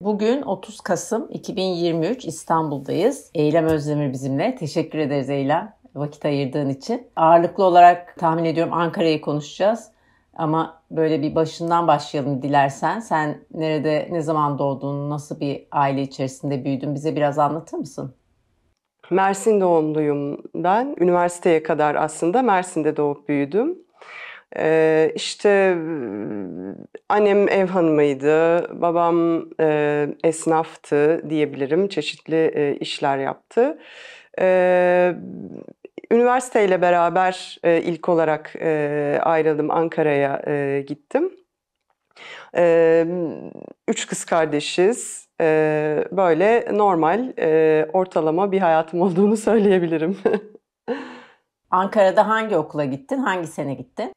Bugün 30 Kasım 2023 İstanbul'dayız. Eylem Özdemir bizimle. Teşekkür ederiz Eylem vakit ayırdığın için. Ağırlıklı olarak tahmin ediyorum Ankara'yı konuşacağız. Ama böyle bir başından başlayalım dilersen. Sen nerede, ne zaman doğdun, nasıl bir aile içerisinde büyüdün bize biraz anlatır mısın? Mersin doğumluyum ben. Üniversiteye kadar aslında Mersin'de doğup büyüdüm. İşte annem ev hanımıydı, babam esnaftı diyebilirim, çeşitli işler yaptı. Üniversiteyle beraber ilk olarak ayrıldım, Ankara'ya gittim. 3 kız kardeşiz. Böyle normal, ortalama bir hayatım olduğunu söyleyebilirim. Ankara'da hangi okula gittin? Hangi sene gittin?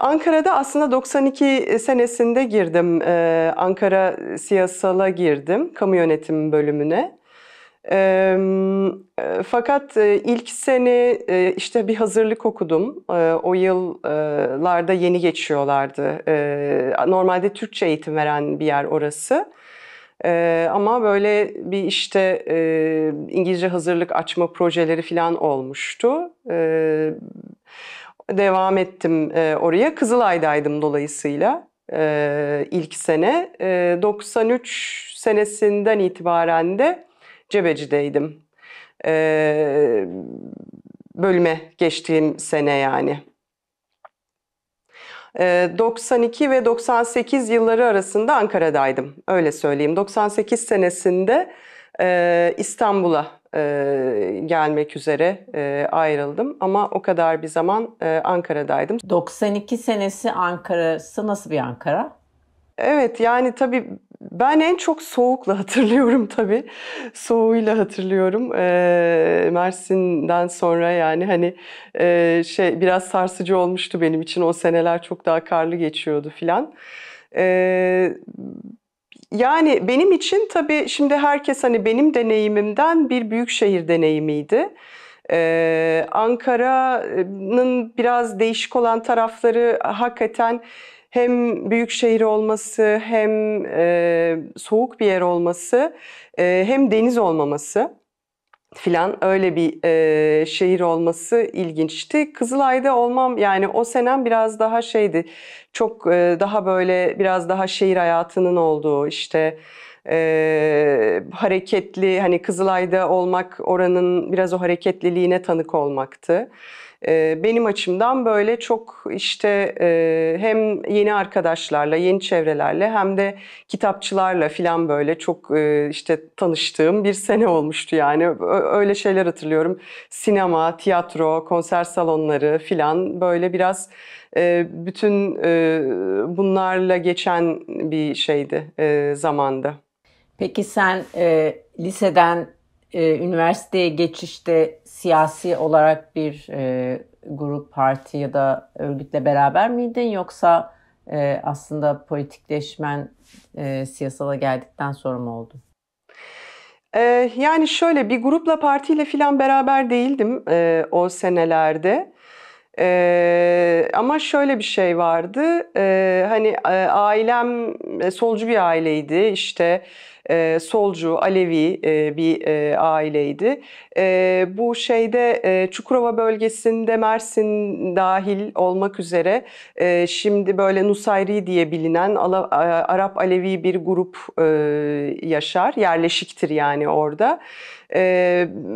Ankara'da aslında 92 senesinde girdim. Ankara Siyasal'a girdim, kamu yönetimi bölümüne. Fakat ilk sene işte bir hazırlık okudum. O yıllarda yeni geçiyorlardı. Normalde Türkçe eğitim veren bir yer orası. Ama böyle bir işte İngilizce hazırlık açma projeleri falan olmuştu. Devam ettim oraya. Kızılay'daydım dolayısıyla ilk sene. 93 senesinden itibaren de Cebeci'deydim. Bölüme geçtiğim sene yani. 92 ve 98 yılları arasında Ankara'daydım. Öyle söyleyeyim. 98 senesinde İstanbul'a gelmek üzere ayrıldım. Ama o kadar bir zaman Ankara'daydım. 92 senesi Ankara'sı nasıl bir Ankara? Evet yani tabii ben en çok soğukla hatırlıyorum tabii. Soğuğuyla hatırlıyorum. Mersin'den sonra yani hani biraz sarsıcı olmuştu benim için. O seneler çok daha karlı geçiyordu filan. Yani benim için tabii şimdi herkes hani benim deneyimimden bir büyük şehir deneyimiydi. Ankara'nın biraz değişik olan tarafları hakikaten hem büyük şehir olması, hem soğuk bir yer olması, hem deniz olmaması filan öyle bir şehir olması ilginçti. Kızılay'da olmam yani o senem biraz daha şeydi, çok daha böyle biraz daha şehir hayatının olduğu işte hareketli hani Kızılay'da olmak oranın biraz o hareketliliğine tanık olmaktı. Benim açımdan böyle çok işte hem yeni arkadaşlarla, yeni çevrelerle hem de kitapçılarla falan böyle çok işte tanıştığım bir sene olmuştu yani. Öyle şeyler hatırlıyorum. Sinema, tiyatro, konser salonları falan böyle biraz bütün bunlarla geçen bir şeydi, zamandı. Peki sen liseden üniversiteye geçişte siyasi olarak bir grup, parti ya da örgütle beraber miydin? Yoksa aslında politikleşmen siyasala geldikten sonra mı oldu? Yani şöyle bir grupla, partiyle falan beraber değildim o senelerde. Ama şöyle bir şey vardı. Hani ailem solcu bir aileydi. İşte solcu, Alevi bir aileydi. Bu şeyde Çukurova bölgesinde Mersin dahil olmak üzere şimdi böyle Nusayri diye bilinen Arap Alevi bir grup yaşar. Yerleşiktir yani orada.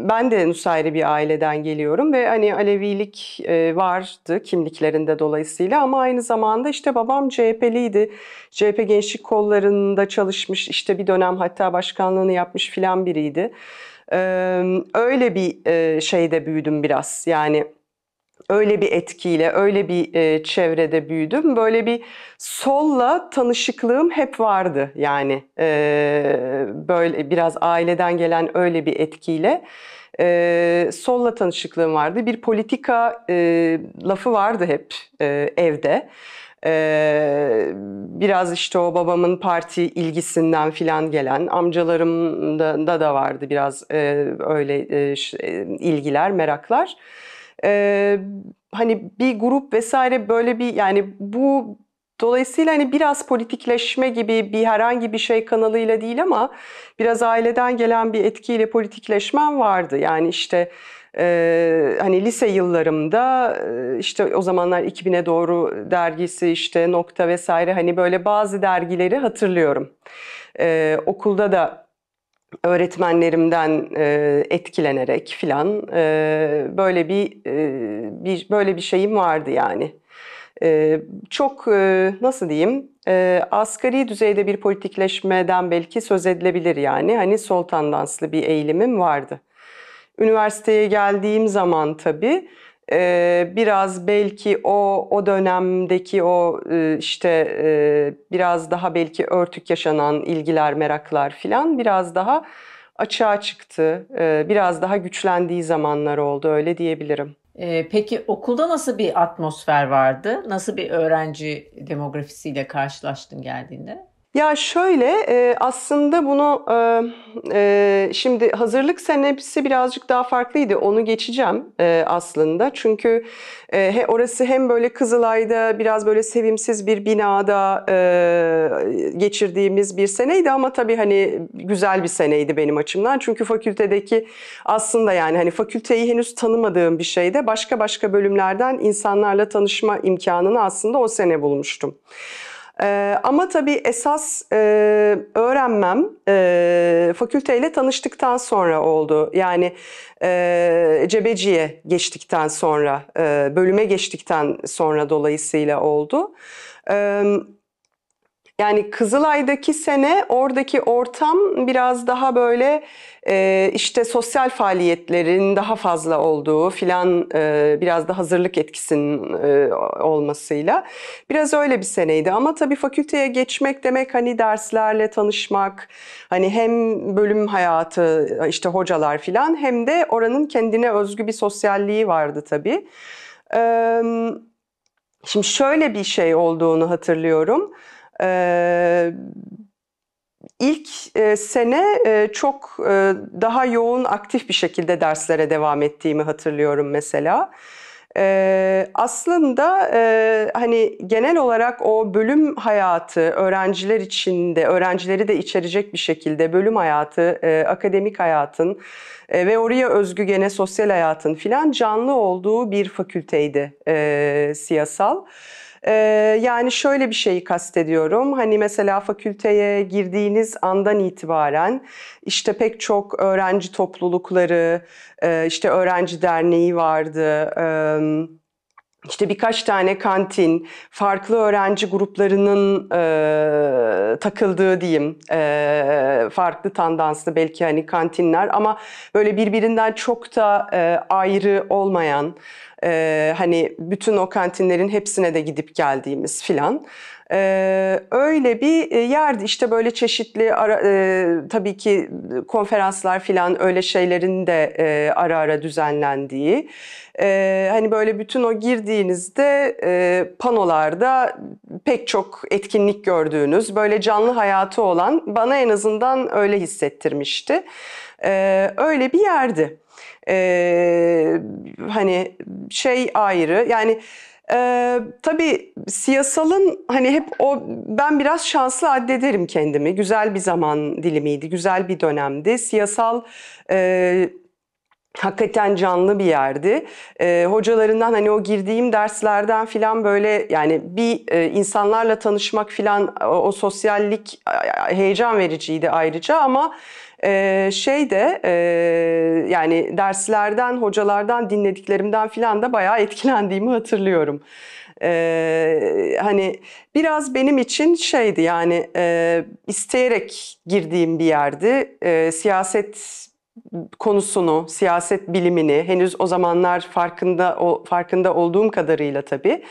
Ben de Nusayri bir aileden geliyorum ve hani Alevilik vardı kimliklerinde dolayısıyla ama aynı zamanda işte babam CHP'liydi. CHP gençlik kollarında çalışmış, işte bir dönem hatta başkanlığını yapmış filan biriydi. Öyle bir şeyde büyüdüm biraz yani. Öyle bir etkiyle, öyle bir çevrede büyüdüm. Böyle bir solla tanışıklığım hep vardı. Yani böyle biraz aileden gelen öyle bir etkiyle solla tanışıklığım vardı. Bir politika lafı vardı hep evde. Biraz işte o babamın parti ilgisinden filan gelen, amcalarımda da vardı biraz öyle ilgiler, meraklar. Hani bir grup vesaire böyle bir yani bu Dolayısıyla hani biraz politikleşme gibi bir herhangi bir şey kanalıyla değil ama biraz aileden gelen bir etkiyle politikleşmem vardı. Yani işte hani lise yıllarımda işte o zamanlar 2000'e doğru dergisi işte Nokta vesaire hani böyle bazı dergileri hatırlıyorum. Okulda da öğretmenlerimden etkilenerek filan böyle bir şeyim vardı yani. Çok nasıl diyeyim asgari düzeyde bir politikleşmeden belki söz edilebilir yani hani sol tandanslı bir eğilimim vardı. Üniversiteye geldiğim zaman tabii biraz belki o dönemdeki o işte biraz daha belki örtük yaşanan ilgiler, meraklar filan biraz daha açığa çıktı. Biraz daha güçlendiği zamanlar oldu öyle diyebilirim. Peki okulda nasıl bir atmosfer vardı? Nasıl bir öğrenci demografisiyle karşılaştın geldiğinde? Ya şöyle aslında bunu şimdi hazırlık senesi birazcık daha farklıydı. Onu geçeceğim aslında. Çünkü orası hem böyle Kızılay'da biraz böyle sevimsiz bir binada geçirdiğimiz bir seneydi ama tabii hani güzel bir seneydi benim açımdan. Çünkü fakültedeki aslında yani hani fakülteyi henüz tanımadığım bir şeyde başka bölümlerden insanlarla tanışma imkanını aslında o sene bulmuştum. Ama tabii esas öğrenmem fakülteyle tanıştıktan sonra oldu. Yani Cebeci'ye geçtikten sonra, bölüme geçtikten sonra dolayısıyla oldu. Yani Kızılay'daki sene oradaki ortam biraz daha böyle işte sosyal faaliyetlerin daha fazla olduğu filan biraz da hazırlık etkisinin olmasıyla biraz öyle bir seneydi. Ama tabii fakülteye geçmek demek hani derslerle tanışmak hani hem bölüm hayatı işte hocalar filan hem de oranın kendine özgü bir sosyalliği vardı tabii. Şimdi şöyle bir şey olduğunu hatırlıyorum. İlk sene çok daha yoğun aktif bir şekilde derslere devam ettiğimi hatırlıyorum mesela. Aslında hani genel olarak o bölüm hayatı öğrenciler için de öğrencileri de içerecek bir şekilde bölüm hayatı, akademik hayatın ve oraya özgü gene sosyal hayatın filan canlı olduğu bir fakülteydi siyasal. Yani şöyle bir şeyi kastediyorum. Hani mesela fakülteye girdiğiniz andan itibaren işte pek çok öğrenci toplulukları, işte öğrenci derneği vardı. İşte birkaç tane kantin, farklı öğrenci gruplarının takıldığı diyeyim, farklı tandanslı belki hani kantinler ama böyle birbirinden çok da ayrı olmayan, hani bütün o kantinlerin hepsine de gidip geldiğimiz filan. Öyle bir yerdi işte böyle çeşitli tabii ki konferanslar filan öyle şeylerin de ara ara düzenlendiği. Hani böyle bütün o girdiğinizde panolarda pek çok etkinlik gördüğünüz böyle canlı hayatı olan bana en azından öyle hissettirmişti. Öyle bir yerdi. Hani şey ayrı yani tabii siyasalın hani hep o ben biraz şanslı addederim kendimi güzel bir zaman dilimiydi güzel bir dönemdi siyasal hakikaten canlı bir yerdi. Hocalarından hani o girdiğim derslerden filan böyle yani bir insanlarla tanışmak filan o sosyallik heyecan vericiydi ayrıca ama şey de yani derslerden, hocalardan, dinlediklerimden filan da bayağı etkilendiğimi hatırlıyorum. Hani biraz benim için şeydi yani isteyerek girdiğim bir yerdi. Siyaset konusunu, siyaset bilimini henüz o zamanlar farkında olduğum kadarıyla tabii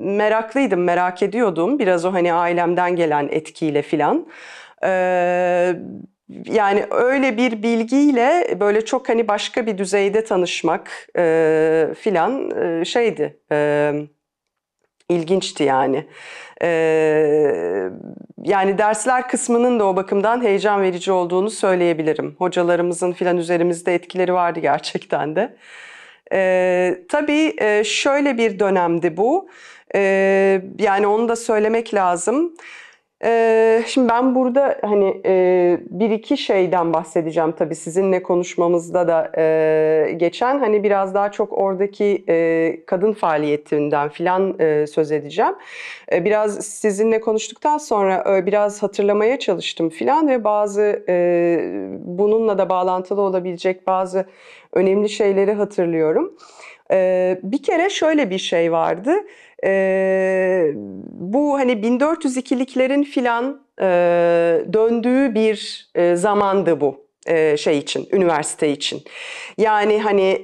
meraklıydım, merak ediyordum. Biraz o hani ailemden gelen etkiyle filan. Yani öyle bir bilgiyle böyle çok hani başka bir düzeyde tanışmak filan şeydi, ilginçti yani. Yani dersler kısmının da o bakımdan heyecan verici olduğunu söyleyebilirim. Hocalarımızın filan üzerimizde etkileri vardı gerçekten de. Tabii şöyle bir dönemdi bu. Yani onu da söylemek lazım. Şimdi ben burada hani bir iki şeyden bahsedeceğim tabii sizinle konuşmamızda da geçen, hani biraz daha çok oradaki kadın faaliyetinden filan söz edeceğim. Biraz sizinle konuştuktan sonra biraz hatırlamaya çalıştım filan ve bazı bununla da bağlantılı olabilecek bazı önemli şeyleri hatırlıyorum. Bir kere şöyle bir şey vardı. Bu hani 1402'liklerin filan döndüğü bir zamandı bu şey için, üniversite için. Yani hani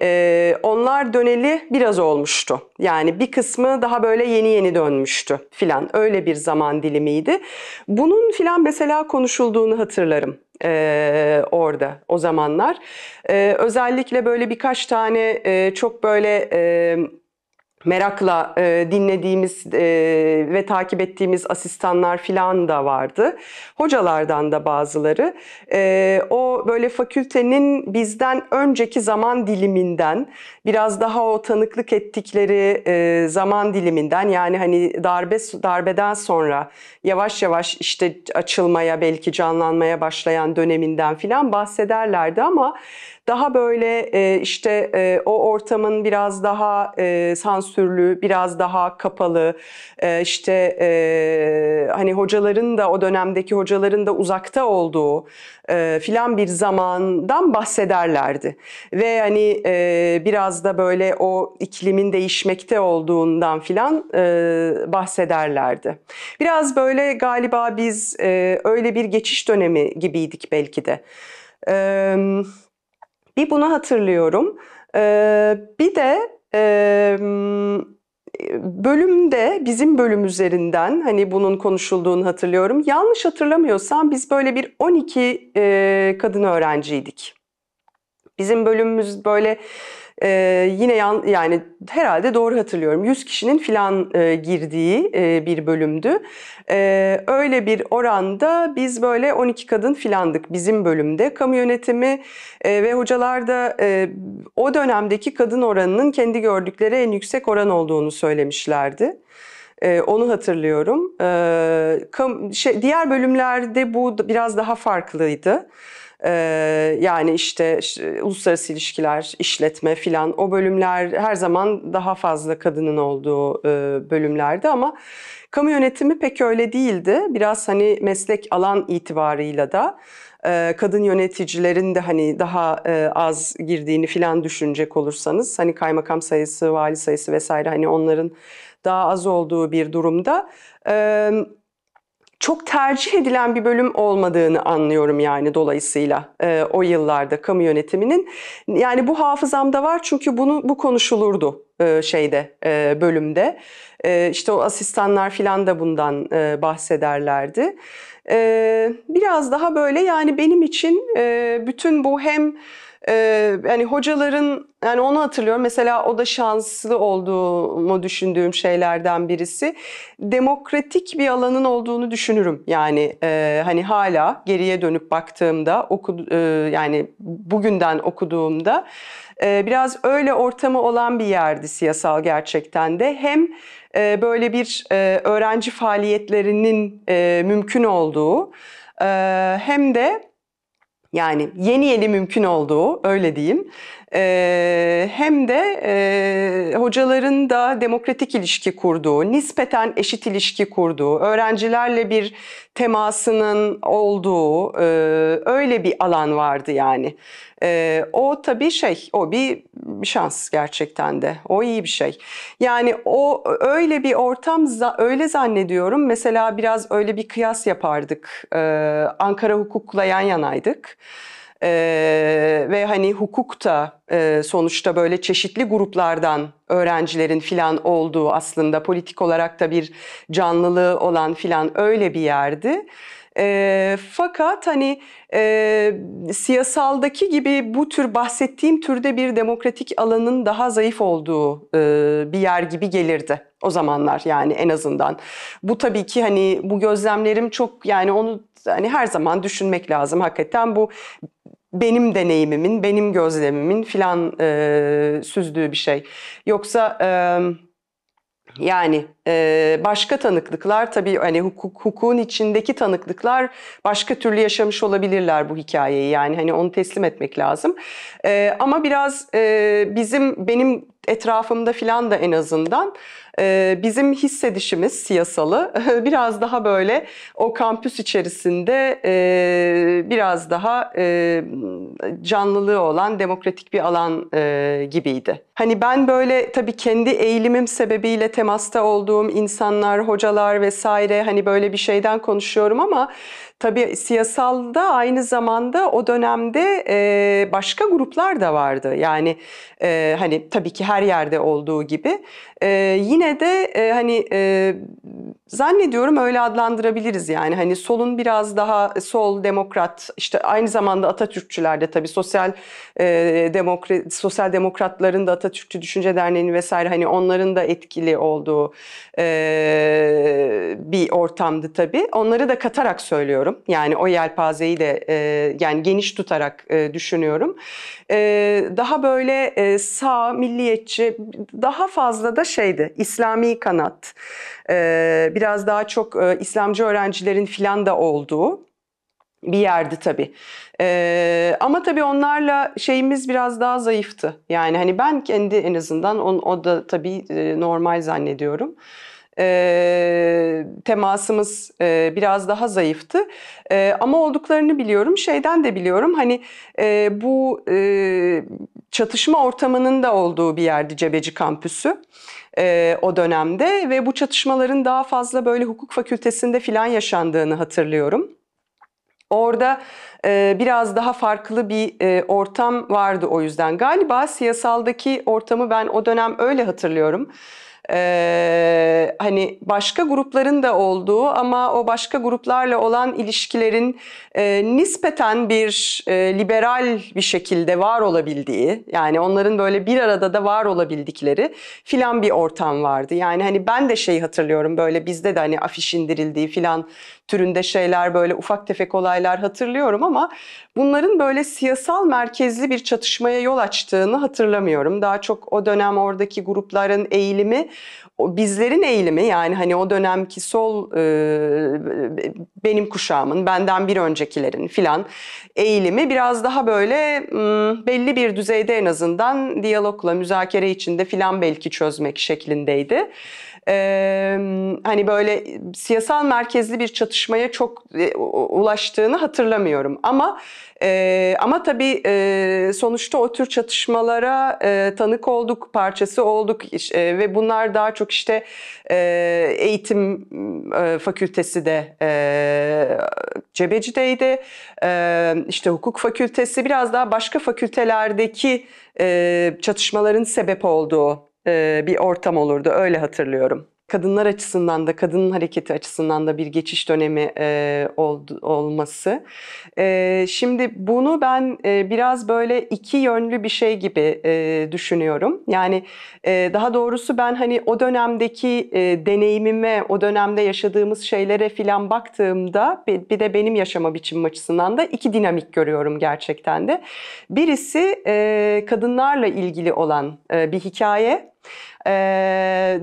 onlar döneli biraz olmuştu. Yani bir kısmı daha böyle yeni yeni dönmüştü filan. Öyle bir zaman dilimiydi. Bunun filan mesela konuşulduğunu hatırlarım. Orada o zamanlar özellikle böyle birkaç tane çok böyle merakla dinlediğimiz ve takip ettiğimiz asistanlar filan da vardı. Hocalardan da bazıları. O böyle fakültenin bizden önceki zaman diliminden, biraz daha o tanıklık ettikleri zaman diliminden, yani hani darbeden sonra yavaş yavaş işte açılmaya, belki canlanmaya başlayan döneminden filan bahsederlerdi ama daha böyle işte o ortamın biraz daha sansürlü, biraz daha kapalı, işte hani hocaların da, o dönemdeki hocaların da uzakta olduğu filan bir zamandan bahsederlerdi. Ve hani biraz da böyle o iklimin değişmekte olduğundan filan bahsederlerdi. Biraz böyle galiba biz öyle bir geçiş dönemi gibiydik belki de. Bir bunu hatırlıyorum. Bir de bölümde, bizim bölüm üzerinden hani bunun konuşulduğunu hatırlıyorum. Yanlış hatırlamıyorsam biz böyle bir 12 kadın öğrenciydik. Bizim bölümümüz böyle yine yani herhalde doğru hatırlıyorum 100 kişinin filan girdiği bir bölümdü. Öyle bir oranda biz böyle 12 kadın filandık bizim bölümde. Kamu yönetimi ve hocalar da o dönemdeki kadın oranının kendi gördükleri en yüksek oran olduğunu söylemişlerdi. Onu hatırlıyorum. Diğer bölümlerde bu biraz daha farklıydı. Yani işte uluslararası ilişkiler, işletme filan, o bölümler her zaman daha fazla kadının olduğu bölümlerdi ama kamu yönetimi pek öyle değildi. Biraz hani meslek alan itibarıyla da kadın yöneticilerin de hani daha az girdiğini filan düşünecek olursanız, hani kaymakam sayısı, vali sayısı vesaire, hani onların daha az olduğu bir durumda çok tercih edilen bir bölüm olmadığını anlıyorum yani dolayısıyla o yıllarda kamu yönetiminin. Yani bu hafızamda var çünkü bu konuşulurdu şeyde, bölümde. İşte o asistanlar filan da bundan bahsederlerdi. Biraz daha böyle, yani benim için bütün bu hem yani hocaların, yani onu hatırlıyorum mesela, o da şanslı olduğumu düşündüğüm şeylerden birisi, demokratik bir alanın olduğunu düşünürüm yani. Hani hala geriye dönüp baktığımda yani bugünden okuduğumda biraz öyle ortamı olan bir yerdi siyasal gerçekten de. Hem böyle bir öğrenci faaliyetlerinin mümkün olduğu, hem de yani yeni yeni mümkün olduğu, öyle diyeyim. Hem de hocaların da demokratik ilişki kurduğu, nispeten eşit ilişki kurduğu, öğrencilerle bir temasının olduğu öyle bir alan vardı yani. O tabii şey, o bir şans gerçekten de. O iyi bir şey. Yani o öyle bir ortam, öyle zannediyorum. Mesela biraz öyle bir kıyas yapardık. Ankara hukukla yan yanaydık. Ve hani hukuk da sonuçta böyle çeşitli gruplardan öğrencilerin filan olduğu, aslında politik olarak da bir canlılığı olan filan, öyle bir yerdi. Fakat hani siyasaldaki gibi bu tür, bahsettiğim türde bir demokratik alanın daha zayıf olduğu bir yer gibi gelirdi o zamanlar yani, en azından. Bu tabii ki hani bu gözlemlerim çok, yani onu hani her zaman düşünmek lazım hakikaten, bu benim deneyimimin, benim gözlemimin filan süzdüğü bir şey. Yoksa Yani başka tanıklıklar tabii, hani hukukun içindeki tanıklıklar başka türlü yaşamış olabilirler bu hikayeyi. Yani hani onu teslim etmek lazım. Ama biraz benim etrafımda filan da en azından bizim hissedişimiz siyasalı biraz daha böyle o kampüs içerisinde biraz daha canlılığı olan demokratik bir alan gibiydi. Hani ben böyle tabii kendi eğilimim sebebiyle temasta olduğum insanlar, hocalar vesaire, hani böyle bir şeyden konuşuyorum ama tabii siyasalda aynı zamanda o dönemde başka gruplar da vardı. Yani hani tabii ki her yerde olduğu gibi yine de hani zannediyorum öyle adlandırabiliriz. Yani hani solun biraz daha sol demokrat, işte aynı zamanda Atatürkçüler de tabii, sosyal demokratların da Atatürkçü Düşünce Derneği vesaire, hani onların da etkili olduğu bir ortamdı tabii. Onları da katarak söylüyorum. Yani o yelpazeyi de yani geniş tutarak düşünüyorum. Daha böyle sağ, milliyetçi, daha fazla da şeydi, İslami kanat, biraz daha çok İslamcı öğrencilerin filan da olduğu bir yerdi tabii. Ama tabii onlarla şeyimiz biraz daha zayıftı. Yani hani ben kendi en azından o da tabii normal zannediyorum. Temasımız biraz daha zayıftı ama olduklarını biliyorum, şeyden de biliyorum, hani bu çatışma ortamının da olduğu bir yerdi Cebeci kampüsü o dönemde ve bu çatışmaların daha fazla böyle hukuk fakültesinde filan yaşandığını hatırlıyorum. Orada biraz daha farklı bir ortam vardı, o yüzden galiba siyasaldaki ortamı ben o dönem öyle hatırlıyorum. Hani başka grupların da olduğu ama o başka gruplarla olan ilişkilerin nispeten bir liberal bir şekilde var olabildiği, yani onların böyle bir arada da var olabildikleri filan bir ortam vardı. Yani hani ben de şeyi hatırlıyorum, böyle bizde de hani afiş indirildiği filan türünde şeyler, böyle ufak tefek olaylar hatırlıyorum ama bunların böyle siyasal merkezli bir çatışmaya yol açtığını hatırlamıyorum. Daha çok o dönem oradaki grupların eğilimi, bizlerin eğilimi, yani hani o dönemki sol, benim kuşağımın, benden bir öncekilerin filan eğilimi biraz daha böyle belli bir düzeyde en azından diyalogla, müzakere içinde filan belki çözmek şeklindeydi. Hani böyle siyasal merkezli bir çatışmaya çok ulaştığını hatırlamıyorum ama tabii sonuçta o tür çatışmalara tanık olduk, parçası olduk ve bunlar daha çok işte eğitim fakültesi de Cebeci'deydi, işte hukuk fakültesi, biraz daha başka fakültelerdeki çatışmaların sebep olduğu bir ortam olurdu, öyle hatırlıyorum. Kadınlar açısından da, kadının hareketi açısından da bir geçiş dönemi olması. Şimdi bunu ben biraz böyle iki yönlü bir şey gibi düşünüyorum. Yani daha doğrusu ben hani o dönemdeki deneyimime, o dönemde yaşadığımız şeylere filan baktığımda, bir de benim yaşama biçimim açısından da iki dinamik görüyorum gerçekten de. Birisi kadınlarla ilgili olan bir hikaye.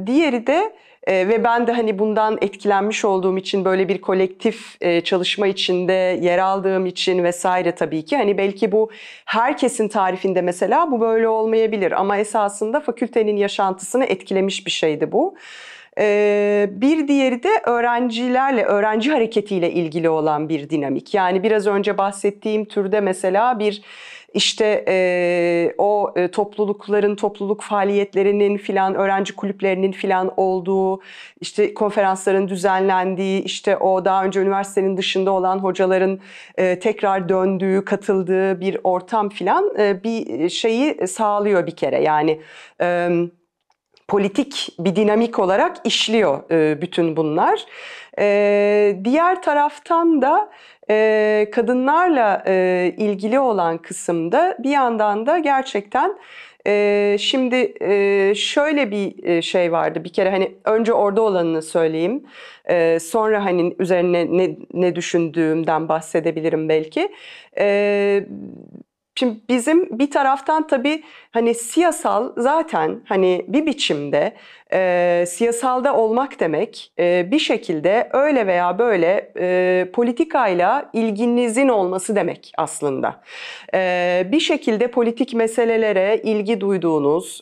Diğeri de ve ben de hani bundan etkilenmiş olduğum için, böyle bir kolektif çalışma içinde yer aldığım için vesaire, tabii ki hani belki bu herkesin tarifinde mesela bu böyle olmayabilir ama esasında fakültenin yaşantısını etkilemiş bir şeydi bu. Bir diğeri de öğrencilerle, öğrenci hareketiyle ilgili olan bir dinamik. Yani biraz önce bahsettiğim türde mesela bir İşte o toplulukların, topluluk faaliyetlerinin filan, öğrenci kulüplerinin filan olduğu, işte konferansların düzenlendiği, işte o daha önce üniversitenin dışında olan hocaların tekrar döndüğü, katıldığı bir ortam filan bir şeyi sağlıyor bir kere. Yani politik bir dinamik olarak işliyor bütün bunlar. Diğer taraftan da kadınlarla ilgili olan kısımda bir yandan da gerçekten şimdi şöyle bir şey vardı. Bir kere hani önce orada olanını söyleyeyim. Sonra hani üzerine ne düşündüğümden bahsedebilirim belki. Şimdi bizim bir taraftan tabii hani siyasal zaten hani bir biçimde siyasalda olmak demek bir şekilde öyle veya böyle politikayla ilginizin olması demek aslında. Bir şekilde politik meselelere ilgi duyduğunuz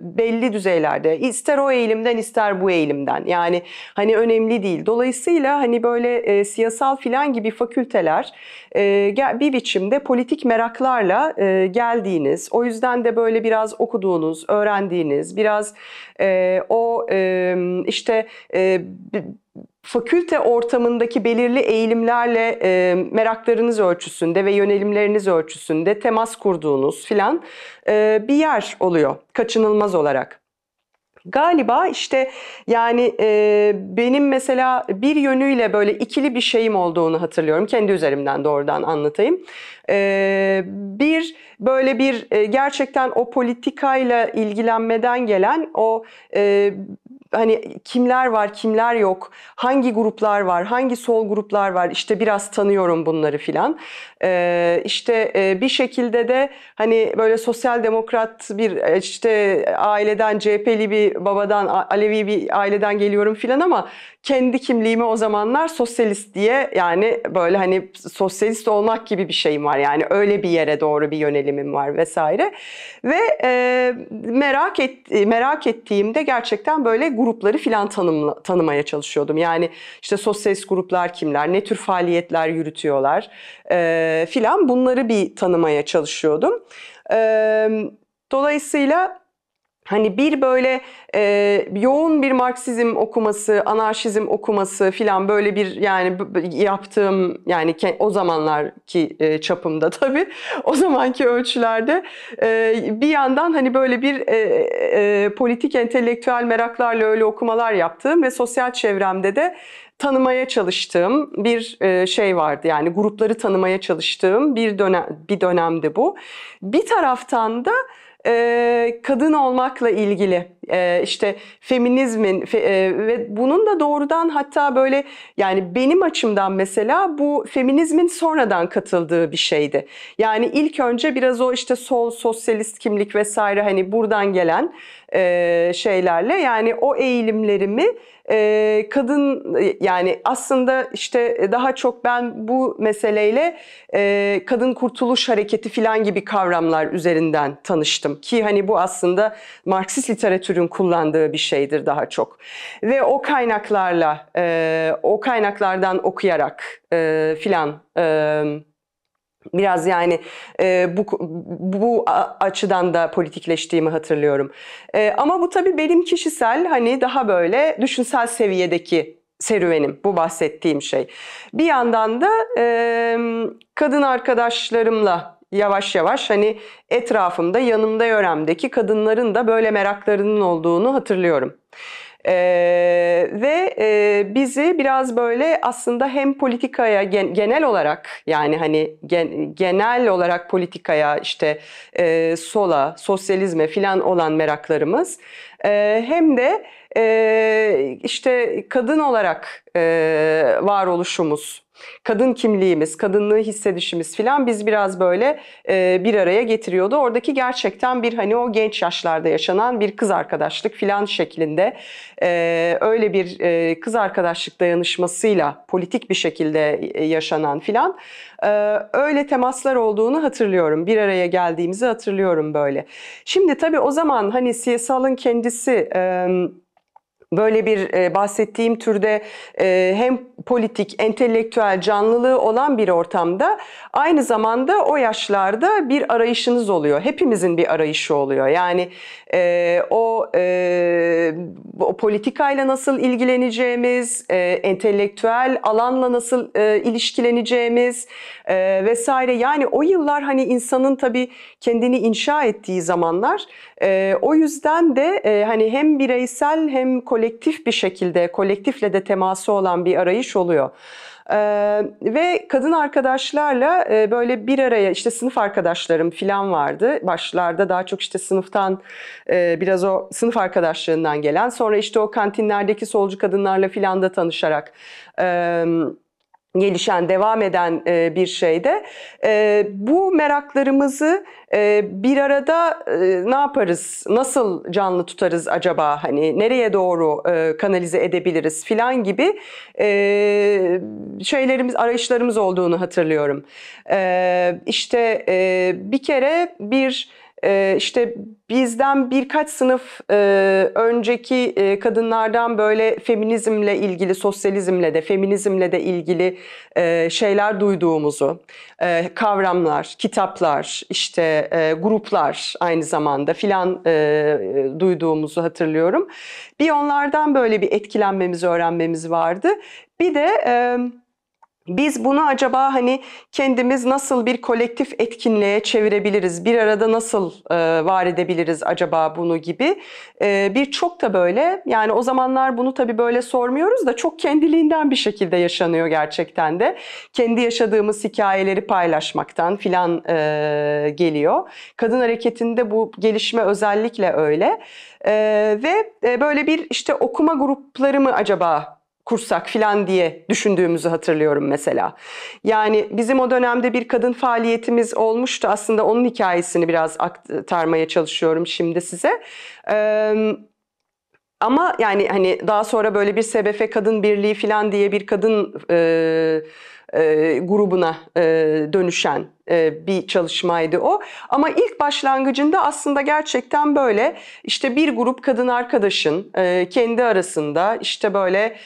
belli düzeylerde, ister o eğilimden ister bu eğilimden, yani hani önemli değil. Dolayısıyla hani böyle siyasal filan gibi fakülteler bir biçimde politik meraklarla geldiğiniz, o yüzden de böyle biraz okuduğunuz, öğrendiğiniz, biraz o işte fakülte ortamındaki belirli eğilimlerle meraklarınız ölçüsünde ve yönelimleriniz ölçüsünde temas kurduğunuz filan bir yer oluyor kaçınılmaz olarak. Galiba işte yani benim mesela bir yönüyle böyle ikili bir şeyim olduğunu hatırlıyorum. Kendi üzerimden doğrudan anlatayım. Bir böyle bir gerçekten o politikayla ilgilenmeden gelen o... Hani kimler var, kimler yok, hangi gruplar var, hangi sol gruplar var, işte biraz tanıyorum bunları filan. İşte bir şekilde de hani böyle sosyal demokrat bir işte aileden, CHP'li bir babadan, Alevi bir aileden geliyorum filan ama kendi kimliğimi o zamanlar sosyalist diye, yani böyle hani sosyalist olmak gibi bir şeyim var. Yani öyle bir yere doğru bir yönelimim var vesaire. Ve merak ettiğimde gerçekten böyle grupları filan tanımaya çalışıyordum. Yani işte sosyalist gruplar kimler, ne tür faaliyetler yürütüyorlar filan, bunları bir tanımaya çalışıyordum. Dolayısıyla hani bir böyle yoğun bir Marksizm okuması, anarşizm okuması filan böyle bir, yani yaptığım, yani o zamanlarki çapımda tabii, o zamanki ölçülerde bir yandan hani böyle bir politik entelektüel meraklarla öyle okumalar yaptığım ve sosyal çevremde de tanımaya çalıştığım bir şey vardı. Yani grupları tanımaya çalıştığım bir dönemdi bu. Bir taraftan da kadın olmakla ilgili işte feminizmin ve bunun da doğrudan, hatta böyle yani benim açımdan mesela bu feminizmin sonradan katıldığı bir şeydi. Yani ilk önce biraz o işte sol, sosyalist kimlik vesaire, hani buradan gelen şeylerle, yani o eğilimlerimi kadın, yani aslında işte daha çok ben bu meseleyle kadın kurtuluş hareketi filan gibi kavramlar üzerinden tanıştım. Ki hani bu aslında Marksist literatürün kullandığı bir şeydir daha çok. Ve o kaynaklarla, o kaynaklardan okuyarak filan biraz yani bu açıdan da politikleştiğimi hatırlıyorum. Ama bu tabii benim kişisel, hani daha böyle düşünsel seviyedeki serüvenim, bu bahsettiğim şey. Bir yandan da kadın arkadaşlarımla yavaş yavaş hani etrafımda, yanımda, yöremdeki kadınların da böyle meraklarının olduğunu hatırlıyorum. Ve bizi biraz böyle aslında hem politikaya genel olarak, yani hani genel olarak politikaya, işte sola, sosyalizme filan olan meraklarımız, hem de işte kadın olarak varoluşumuz, kadın kimliğimiz, kadınlığı hissedişimiz filan biz biraz böyle bir araya getiriyordu. Oradaki gerçekten bir hani o genç yaşlarda yaşanan bir kız arkadaşlık filan şeklinde öyle bir kız arkadaşlık dayanışmasıyla politik bir şekilde yaşanan filan öyle temaslar olduğunu hatırlıyorum. Bir araya geldiğimizi hatırlıyorum böyle. Şimdi tabii o zaman hani siyasalın kendisi... Böyle bir bahsettiğim türde hem politik, entelektüel canlılığı olan bir ortamda aynı zamanda o yaşlarda bir arayışınız oluyor. Hepimizin bir arayışı oluyor. Yani o politikayla nasıl ilgileneceğimiz, entelektüel alanla nasıl ilişkileneceğimiz vesaire. Yani o yıllar hani insanın tabii kendini inşa ettiği zamanlar. O yüzden de hani hem bireysel hem kolektif bir şekilde, kolektifle de teması olan bir arayış oluyor. Ve kadın arkadaşlarla böyle bir araya, işte sınıf arkadaşlarım falan vardı. Başlarda daha çok işte sınıftan, biraz o sınıf arkadaşlığından gelen, sonra işte o kantinlerdeki solcu kadınlarla falan da tanışarak gelişen, devam eden bir şeyde. Bu meraklarımızı bir arada ne yaparız, nasıl canlı tutarız acaba, hani nereye doğru kanalize edebiliriz filan gibi şeylerimiz, arayışlarımız olduğunu hatırlıyorum. İşte bir kere işte bizden birkaç sınıf önceki kadınlardan böyle feminizmle ilgili, sosyalizmle de, feminizmle de ilgili şeyler duyduğumuzu, kavramlar, kitaplar, işte gruplar aynı zamanda filan duyduğumuzu hatırlıyorum. Bir onlardan böyle bir etkilenmemizi, öğrenmemiz vardı. Bir de biz bunu acaba hani kendimiz nasıl bir kolektif etkinliğe çevirebiliriz, bir arada nasıl var edebiliriz acaba bunu gibi birçok da böyle, yani o zamanlar bunu tabii böyle sormuyoruz da çok kendiliğinden bir şekilde yaşanıyor gerçekten de. Kendi yaşadığımız hikayeleri paylaşmaktan filan geliyor. Kadın hareketinde bu gelişme özellikle öyle ve böyle bir işte okuma grupları mı acaba kursak filan diye düşündüğümüzü hatırlıyorum mesela. Yani bizim o dönemde bir kadın faaliyetimiz olmuştu. Aslında onun hikayesini biraz aktarmaya çalışıyorum şimdi size. Ama yani hani daha sonra böyle bir SBF Kadın Birliği filan diye bir kadın grubuna dönüşen bir çalışmaydı o. Ama ilk başlangıcında aslında gerçekten böyle işte bir grup kadın arkadaşın kendi arasında işte böyle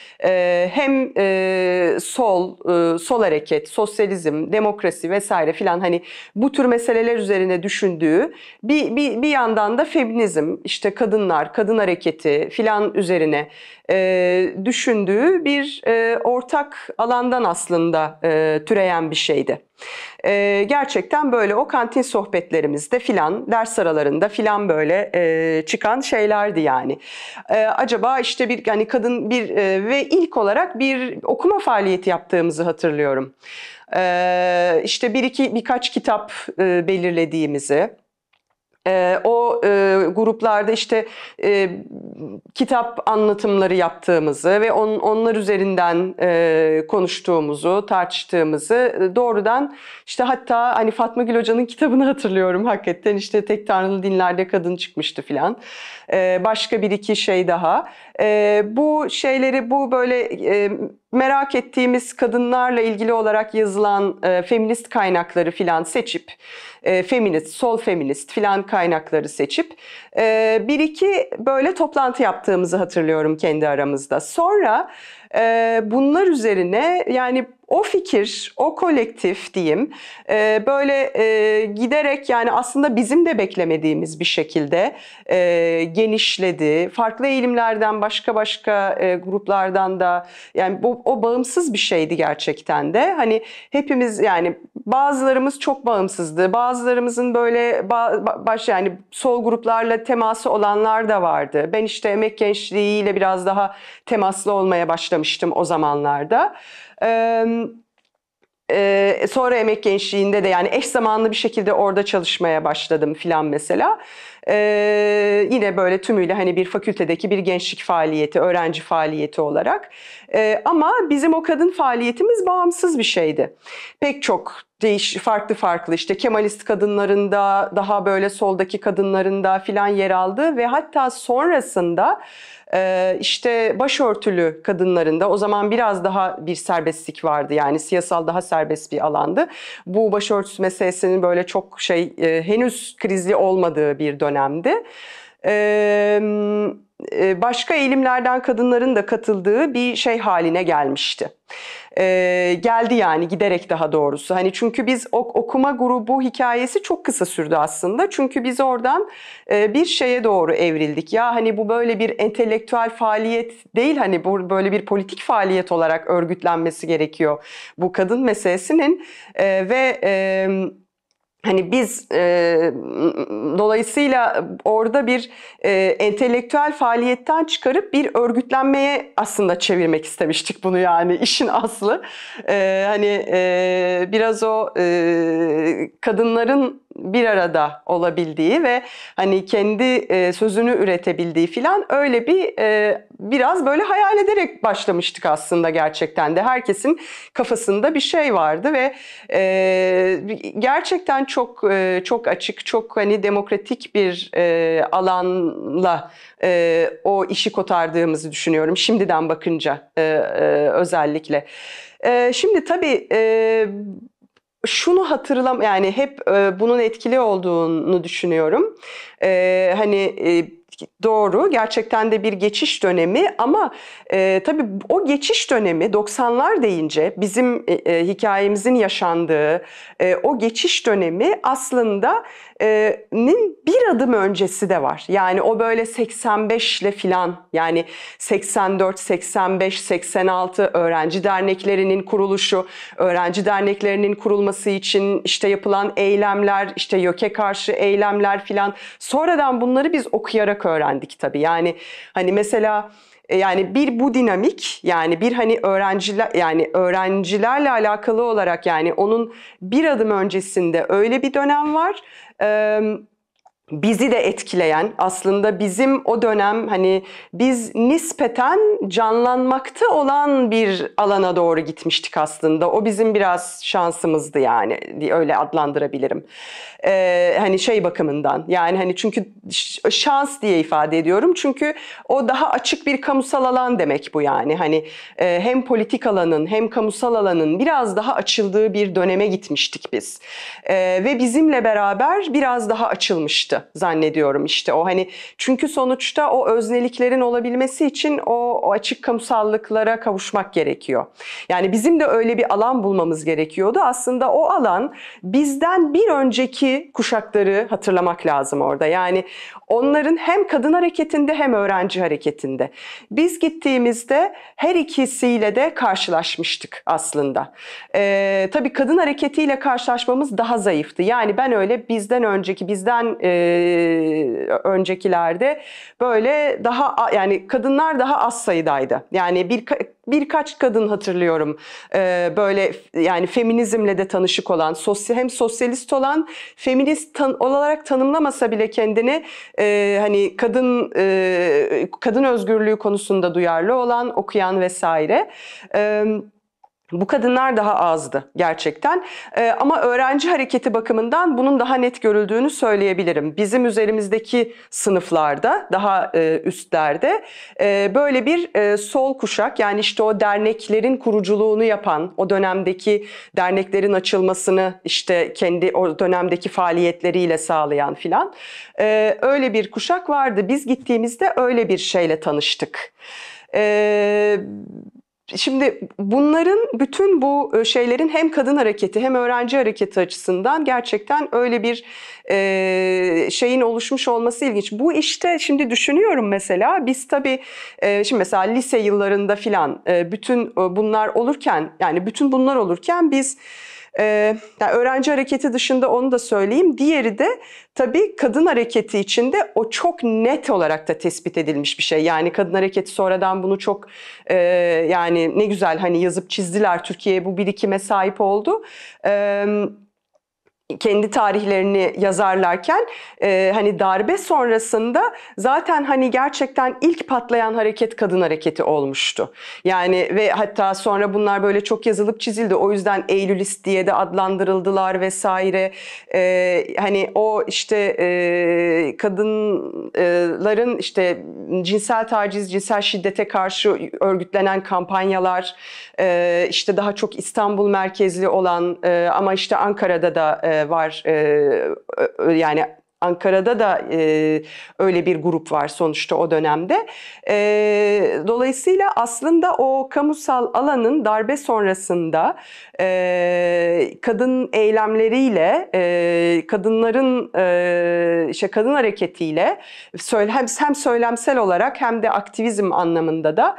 hem sol hareket, sosyalizm, demokrasi vesaire filan hani bu tür meseleler üzerine düşündüğü, bir yandan da feminizm, işte kadınlar, kadın hareketi filan üzerine düşündüğü bir ortak alandan aslında türeyen bir şeydi. Gerçekten böyle o kantin sohbetlerimizde filan, ders aralarında filan böyle çıkan şeylerdi yani. Acaba işte bir hani kadın bir ve ilk olarak bir okuma faaliyeti yaptığımızı hatırlıyorum. İşte birkaç kitap belirlediğimizi. O gruplarda işte kitap anlatımları yaptığımızı ve onlar üzerinden konuştuğumuzu, tartıştığımızı doğrudan işte, hatta hani Fatma Gül Hoca'nın kitabını hatırlıyorum hakikaten, işte Tek Tanrılı Dinlerde Kadın çıkmıştı filan. Başka bir iki şey daha. Bu şeyleri, bu böyle merak ettiğimiz kadınlarla ilgili olarak yazılan feminist kaynakları filan seçip, feminist, sol feminist filan kaynakları seçip bir iki böyle toplantı yaptığımızı hatırlıyorum kendi aramızda. Sonra bunlar üzerine yani o fikir, o kolektif diyeyim, böyle giderek yani aslında bizim de beklemediğimiz bir şekilde genişledi. Farklı eğilimlerden, başka gruplardan da, yani o bağımsız bir şeydi gerçekten de. Hani hepimiz, yani bazılarımız çok bağımsızdı. Bazılarımızın böyle yani sol gruplarla teması olanlar da vardı. Ben işte Emek Gençliği ile biraz daha temaslı olmaya başlamıştım o zamanlarda. Sonra Emek Gençliği'nde de yani eş zamanlı bir şekilde orada çalışmaya başladım filan mesela. Yine böyle tümüyle hani bir fakültedeki bir gençlik faaliyeti, öğrenci faaliyeti olarak. Ama bizim o kadın faaliyetimiz bağımsız bir şeydi. Pek çok farklı işte Kemalist kadınlarında, daha böyle soldaki kadınlarında filan yer aldı ve hatta sonrasında işte başörtülü kadınlarında, o zaman biraz daha bir serbestlik vardı, yani siyasal daha serbest bir alandı. Bu başörtüsü meselesinin böyle çok şey, henüz krizli olmadığı bir dönemdi. Başka eğilimlerden kadınların da katıldığı bir şey haline gelmişti. Geldi yani giderek, daha doğrusu. Hani çünkü biz okuma grubu hikayesi çok kısa sürdü aslında. Çünkü biz oradan bir şeye doğru evrildik. Ya hani bu böyle bir entelektüel faaliyet değil, hani bu böyle bir politik faaliyet olarak örgütlenmesi gerekiyor bu kadın meselesinin ve hani biz dolayısıyla orada bir entelektüel faaliyetten çıkarıp bir örgütlenmeye aslında çevirmek istemiştik bunu, yani işin aslı. Hani biraz o kadınların bir arada olabildiği ve hani kendi sözünü üretebildiği filan, öyle biraz böyle hayal ederek başlamıştık aslında gerçekten de. Herkesin kafasında bir şey vardı ve gerçekten çok çok açık, çok hani demokratik bir alanla o işi kotardığımızı düşünüyorum şimdiden bakınca özellikle. Şimdi tabii şunu hatırlam, yani hep bunun etkili olduğunu düşünüyorum. Hani doğru, gerçekten de bir geçiş dönemi ama tabii o geçiş dönemi 90'lar deyince bizim hikayemizin yaşandığı o geçiş dönemi aslında bir adım öncesi de var. Yani o böyle 85 ile filan, yani 84, 85, 86 öğrenci derneklerinin kuruluşu, öğrenci derneklerinin kurulması için işte yapılan eylemler, işte YÖK'e karşı eylemler filan. Sonradan bunları biz okuyarak öğrendik tabii. Yani hani mesela bir bu dinamik, yani bir hani öğrencilerle alakalı olarak, yani onun bir adım öncesinde öyle bir dönem var. Bizi de etkileyen, aslında bizim o dönem hani biz nispeten canlanmakta olan bir alana doğru gitmiştik aslında. O bizim biraz şansımızdı, yani öyle adlandırabilirim. Hani şey bakımından, yani hani çünkü şans diye ifade ediyorum. Çünkü o daha açık bir kamusal alan demek bu, yani. Hani hem politik alanın hem kamusal alanın biraz daha açıldığı bir döneme gitmiştik biz. Ve bizimle beraber biraz daha açılmıştı zannediyorum işte o, hani çünkü sonuçta o özneliklerin olabilmesi için o açık kamusallıklara kavuşmak gerekiyor. Yani bizim de öyle bir alan bulmamız gerekiyordu. Aslında o alan, bizden bir önceki kuşakları hatırlamak lazım orada. Yani onların hem kadın hareketinde hem öğrenci hareketinde. Biz gittiğimizde her ikisiyle de karşılaşmıştık aslında. Tabii kadın hareketiyle karşılaşmamız daha zayıftı. Yani ben öyle öncekilerde böyle daha, yani kadınlar daha az sayıdaydı. Yani birkaç kadın hatırlıyorum böyle, yani feminizmle de tanışık olan, hem sosyalist olan, feminist olarak tanımlamasa bile kendini hani kadın özgürlüğü konusunda duyarlı olan, okuyan vesaire. Bu kadınlar daha azdı gerçekten, ama öğrenci hareketi bakımından bunun daha net görüldüğünü söyleyebilirim. Bizim üzerimizdeki sınıflarda, daha üstlerde böyle bir sol kuşak, yani işte o derneklerin kuruculuğunu yapan, o dönemdeki derneklerin açılmasını işte kendi o dönemdeki faaliyetleriyle sağlayan filan, öyle bir kuşak vardı. Biz gittiğimizde öyle bir şeyle tanıştık. Şimdi bunların, bütün bu şeylerin hem kadın hareketi hem öğrenci hareketi açısından gerçekten öyle bir şeyin oluşmuş olması ilginç. Bu işte şimdi düşünüyorum mesela, biz tabii şimdi mesela lise yıllarında filan bütün bunlar olurken, yani bütün bunlar olurken biz yani öğrenci hareketi dışında, onu da söyleyeyim. Diğeri de tabii kadın hareketi içinde o çok net olarak da tespit edilmiş bir şey. Yani kadın hareketi sonradan bunu çok yani ne güzel hani yazıp çizdiler. Türkiye bu birikime sahip oldu. Kendi tarihlerini yazarlarken hani darbe sonrasında zaten hani gerçekten ilk patlayan hareket kadın hareketi olmuştu. Yani ve hatta sonra bunlar böyle çok yazılıp çizildi. O yüzden Eylülist diye de adlandırıldılar vesaire. Hani o işte kadınların işte cinsel taciz, cinsel şiddete karşı örgütlenen kampanyalar, işte daha çok İstanbul merkezli olan ama işte Ankara'da da var, yani Ankara'da da öyle bir grup var sonuçta o dönemde. Dolayısıyla aslında o kamusal alanın darbe sonrasında kadın eylemleriyle, kadınların işte kadın hareketiyle hem söylemsel olarak hem de aktivizm anlamında da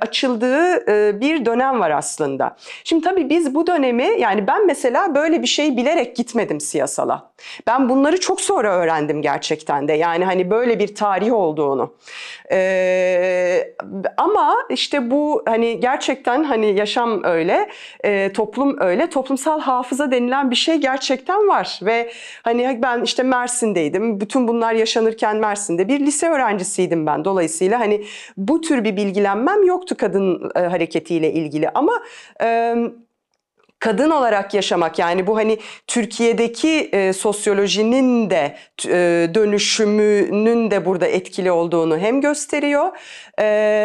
açıldığı bir dönem var aslında. Şimdi tabii biz bu dönemi, yani ben mesela böyle bir şey bilerek gitmedim siyasala. Ben bunları çok çok sonra öğrendim gerçekten de. Yani hani böyle bir tarih olduğunu. Ama işte bu hani gerçekten hani yaşam öyle, toplum öyle. Toplumsal hafıza denilen bir şey gerçekten var. Ve hani ben işte Mersin'deydim. Bütün bunlar yaşanırken Mersin'de bir lise öğrencisiydim ben. Dolayısıyla hani bu tür bir bilgilenmem yoktu kadın hareketiyle ilgili. Ama kadın olarak yaşamak, yani bu hani Türkiye'deki sosyolojinin de dönüşümünün de burada etkili olduğunu hem gösteriyor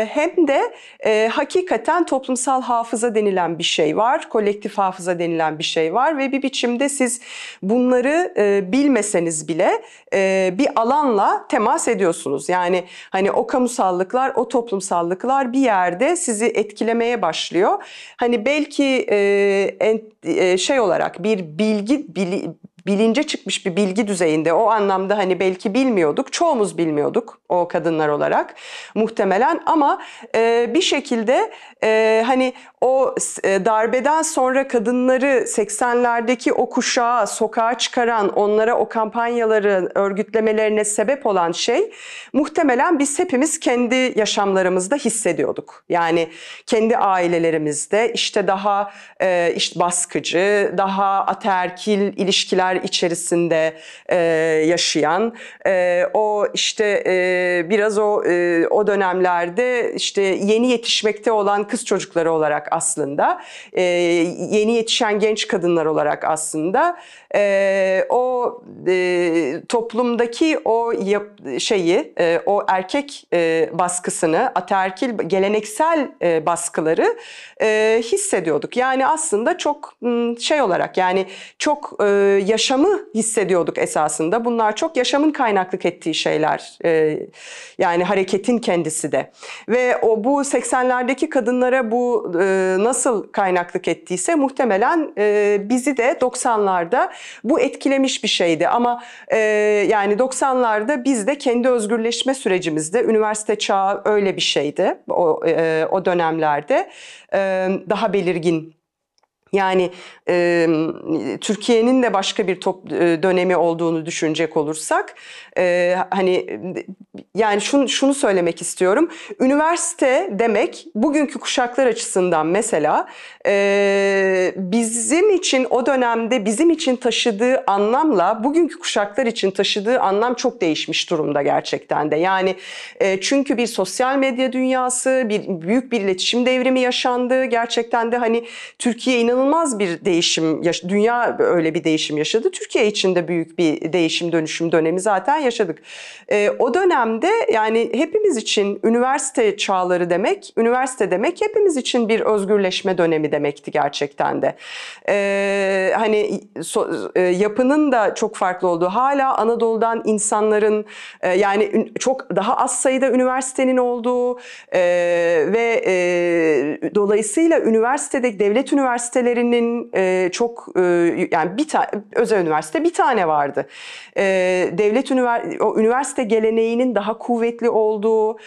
hem de hakikaten toplumsal hafıza denilen bir şey var, kolektif hafıza denilen bir şey var ve bir biçimde siz bunları bilmeseniz bile bir alanla temas ediyorsunuz. Yani hani o kamusallıklar, o toplumsallıklar bir yerde sizi etkilemeye başlıyor. Hani belki şey olarak bir bilgi, bilince çıkmış bir bilgi düzeyinde, o anlamda hani belki bilmiyorduk, çoğumuz bilmiyorduk o kadınlar olarak muhtemelen, ama bir şekilde hani o darbeden sonra kadınları 80'lerdeki o kuşağa, sokağa çıkaran, onlara o kampanyaları örgütlemelerine sebep olan şey muhtemelen biz hepimiz kendi yaşamlarımızda hissediyorduk. Yani kendi ailelerimizde işte daha işte baskıcı, daha ataerkil ilişkiler içerisinde yaşayan, o işte biraz o dönemlerde işte yeni yetişmekte olan kız çocukları olarak aslında, yeni yetişen genç kadınlar olarak aslında o toplumdaki o şeyi, o erkek baskısını, ataerkil geleneksel baskıları hissediyorduk. Yani aslında çok şey olarak, yani çok yaşamı hissediyorduk esasında. Bunlar çok yaşamın kaynaklık ettiği şeyler. Yani hareketin kendisi de. Ve o bu 80'lerdeki kadınlara bu nasıl kaynaklık ettiyse muhtemelen bizi de 90'larda bu etkilemiş bir şeydi. Ama yani 90'larda biz de kendi özgürleşme sürecimizde, üniversite çağı öyle bir şeydi. O dönemlerde daha belirgin. Yani Türkiye'nin de başka bir dönemi olduğunu düşünecek olursak, hani yani şunu söylemek istiyorum. Üniversite demek bugünkü kuşaklar açısından mesela bizim için o dönemde bizim için taşıdığı anlamla bugünkü kuşaklar için taşıdığı anlam çok değişmiş durumda gerçekten de. Yani çünkü bir sosyal medya dünyası, büyük bir iletişim devrimi yaşandı. Gerçekten de hani Türkiye inanılmaz bir değişim, dünya öyle bir değişim yaşadı. Türkiye için de büyük bir değişim, dönüşüm dönemi zaten yaşadık. O dönemde yani hepimiz için üniversite çağları demek, üniversite demek hepimiz için bir özgürleşme dönemi demekti gerçekten de. Hani yapının da çok farklı olduğu, hala Anadolu'dan insanların yani çok daha az sayıda üniversitenin olduğu ve dolayısıyla üniversitede, devlet üniversite çok yani özel üniversite bir tane vardı. Devlet üniversite geleneğinin daha kuvvetli olduğu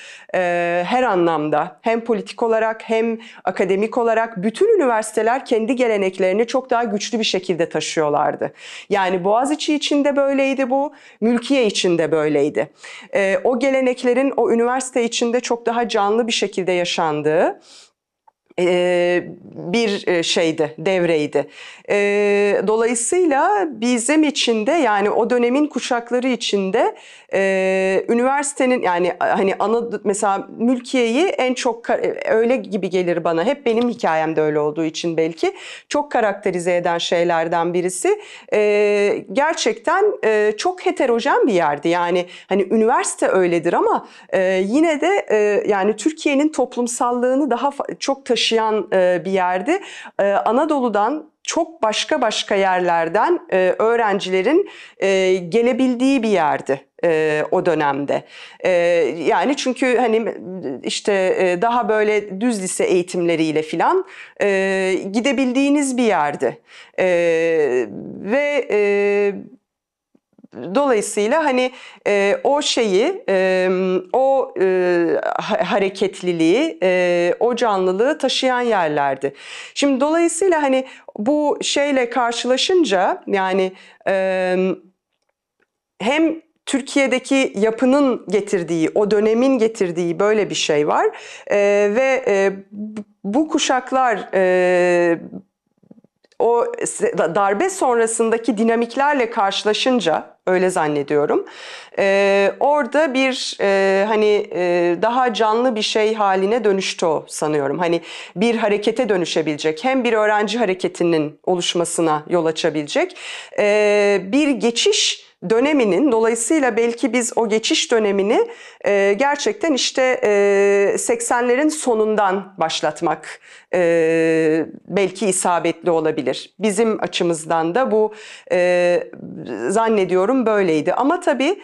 her anlamda, hem politik olarak hem akademik olarak bütün üniversiteler kendi geleneklerini çok daha güçlü bir şekilde taşıyorlardı. Yani Boğaziçi için de böyleydi bu, Mülkiye için de böyleydi. O geleneklerin o üniversite içinde çok daha canlı bir şekilde yaşandığı bir şeydi, devreydi. Dolayısıyla bizim için de, yani o dönemin kuşakları içinde üniversitenin, yani hani mesela Mülkiye'yi en çok öyle gibi gelir bana, hep benim hikayem de öyle olduğu için belki, çok karakterize eden şeylerden birisi. Gerçekten çok heterojen bir yerdi. Yani hani üniversite öyledir ama yine de yani Türkiye'nin toplumsallığını daha çok taşıyan bir yerdi. Anadolu'dan, çok başka yerlerden öğrencilerin gelebildiği bir yerdi o dönemde. Yani çünkü hani işte daha böyle düz lise eğitimleriyle filan gidebildiğiniz bir yerdi. Ve dolayısıyla hani o şeyi, o hareketliliği, o canlılığı taşıyan yerlerdi. Şimdi dolayısıyla hani bu şeyle karşılaşınca, yani hem Türkiye'deki yapının getirdiği, o dönemin getirdiği böyle bir şey var ve bu kuşaklar o darbe sonrasındaki dinamiklerle karşılaşınca, öyle zannediyorum, orada bir hani daha canlı bir şey haline dönüştü o sanıyorum. Hani bir harekete dönüşebilecek, hem bir öğrenci hareketinin oluşmasına yol açabilecek bir geçiş döneminin, dolayısıyla belki biz o geçiş dönemini gerçekten işte 80'lerin sonundan başlatmak belki isabetli olabilir. Bizim açımızdan da bu zannediyorum böyleydi. Ama tabii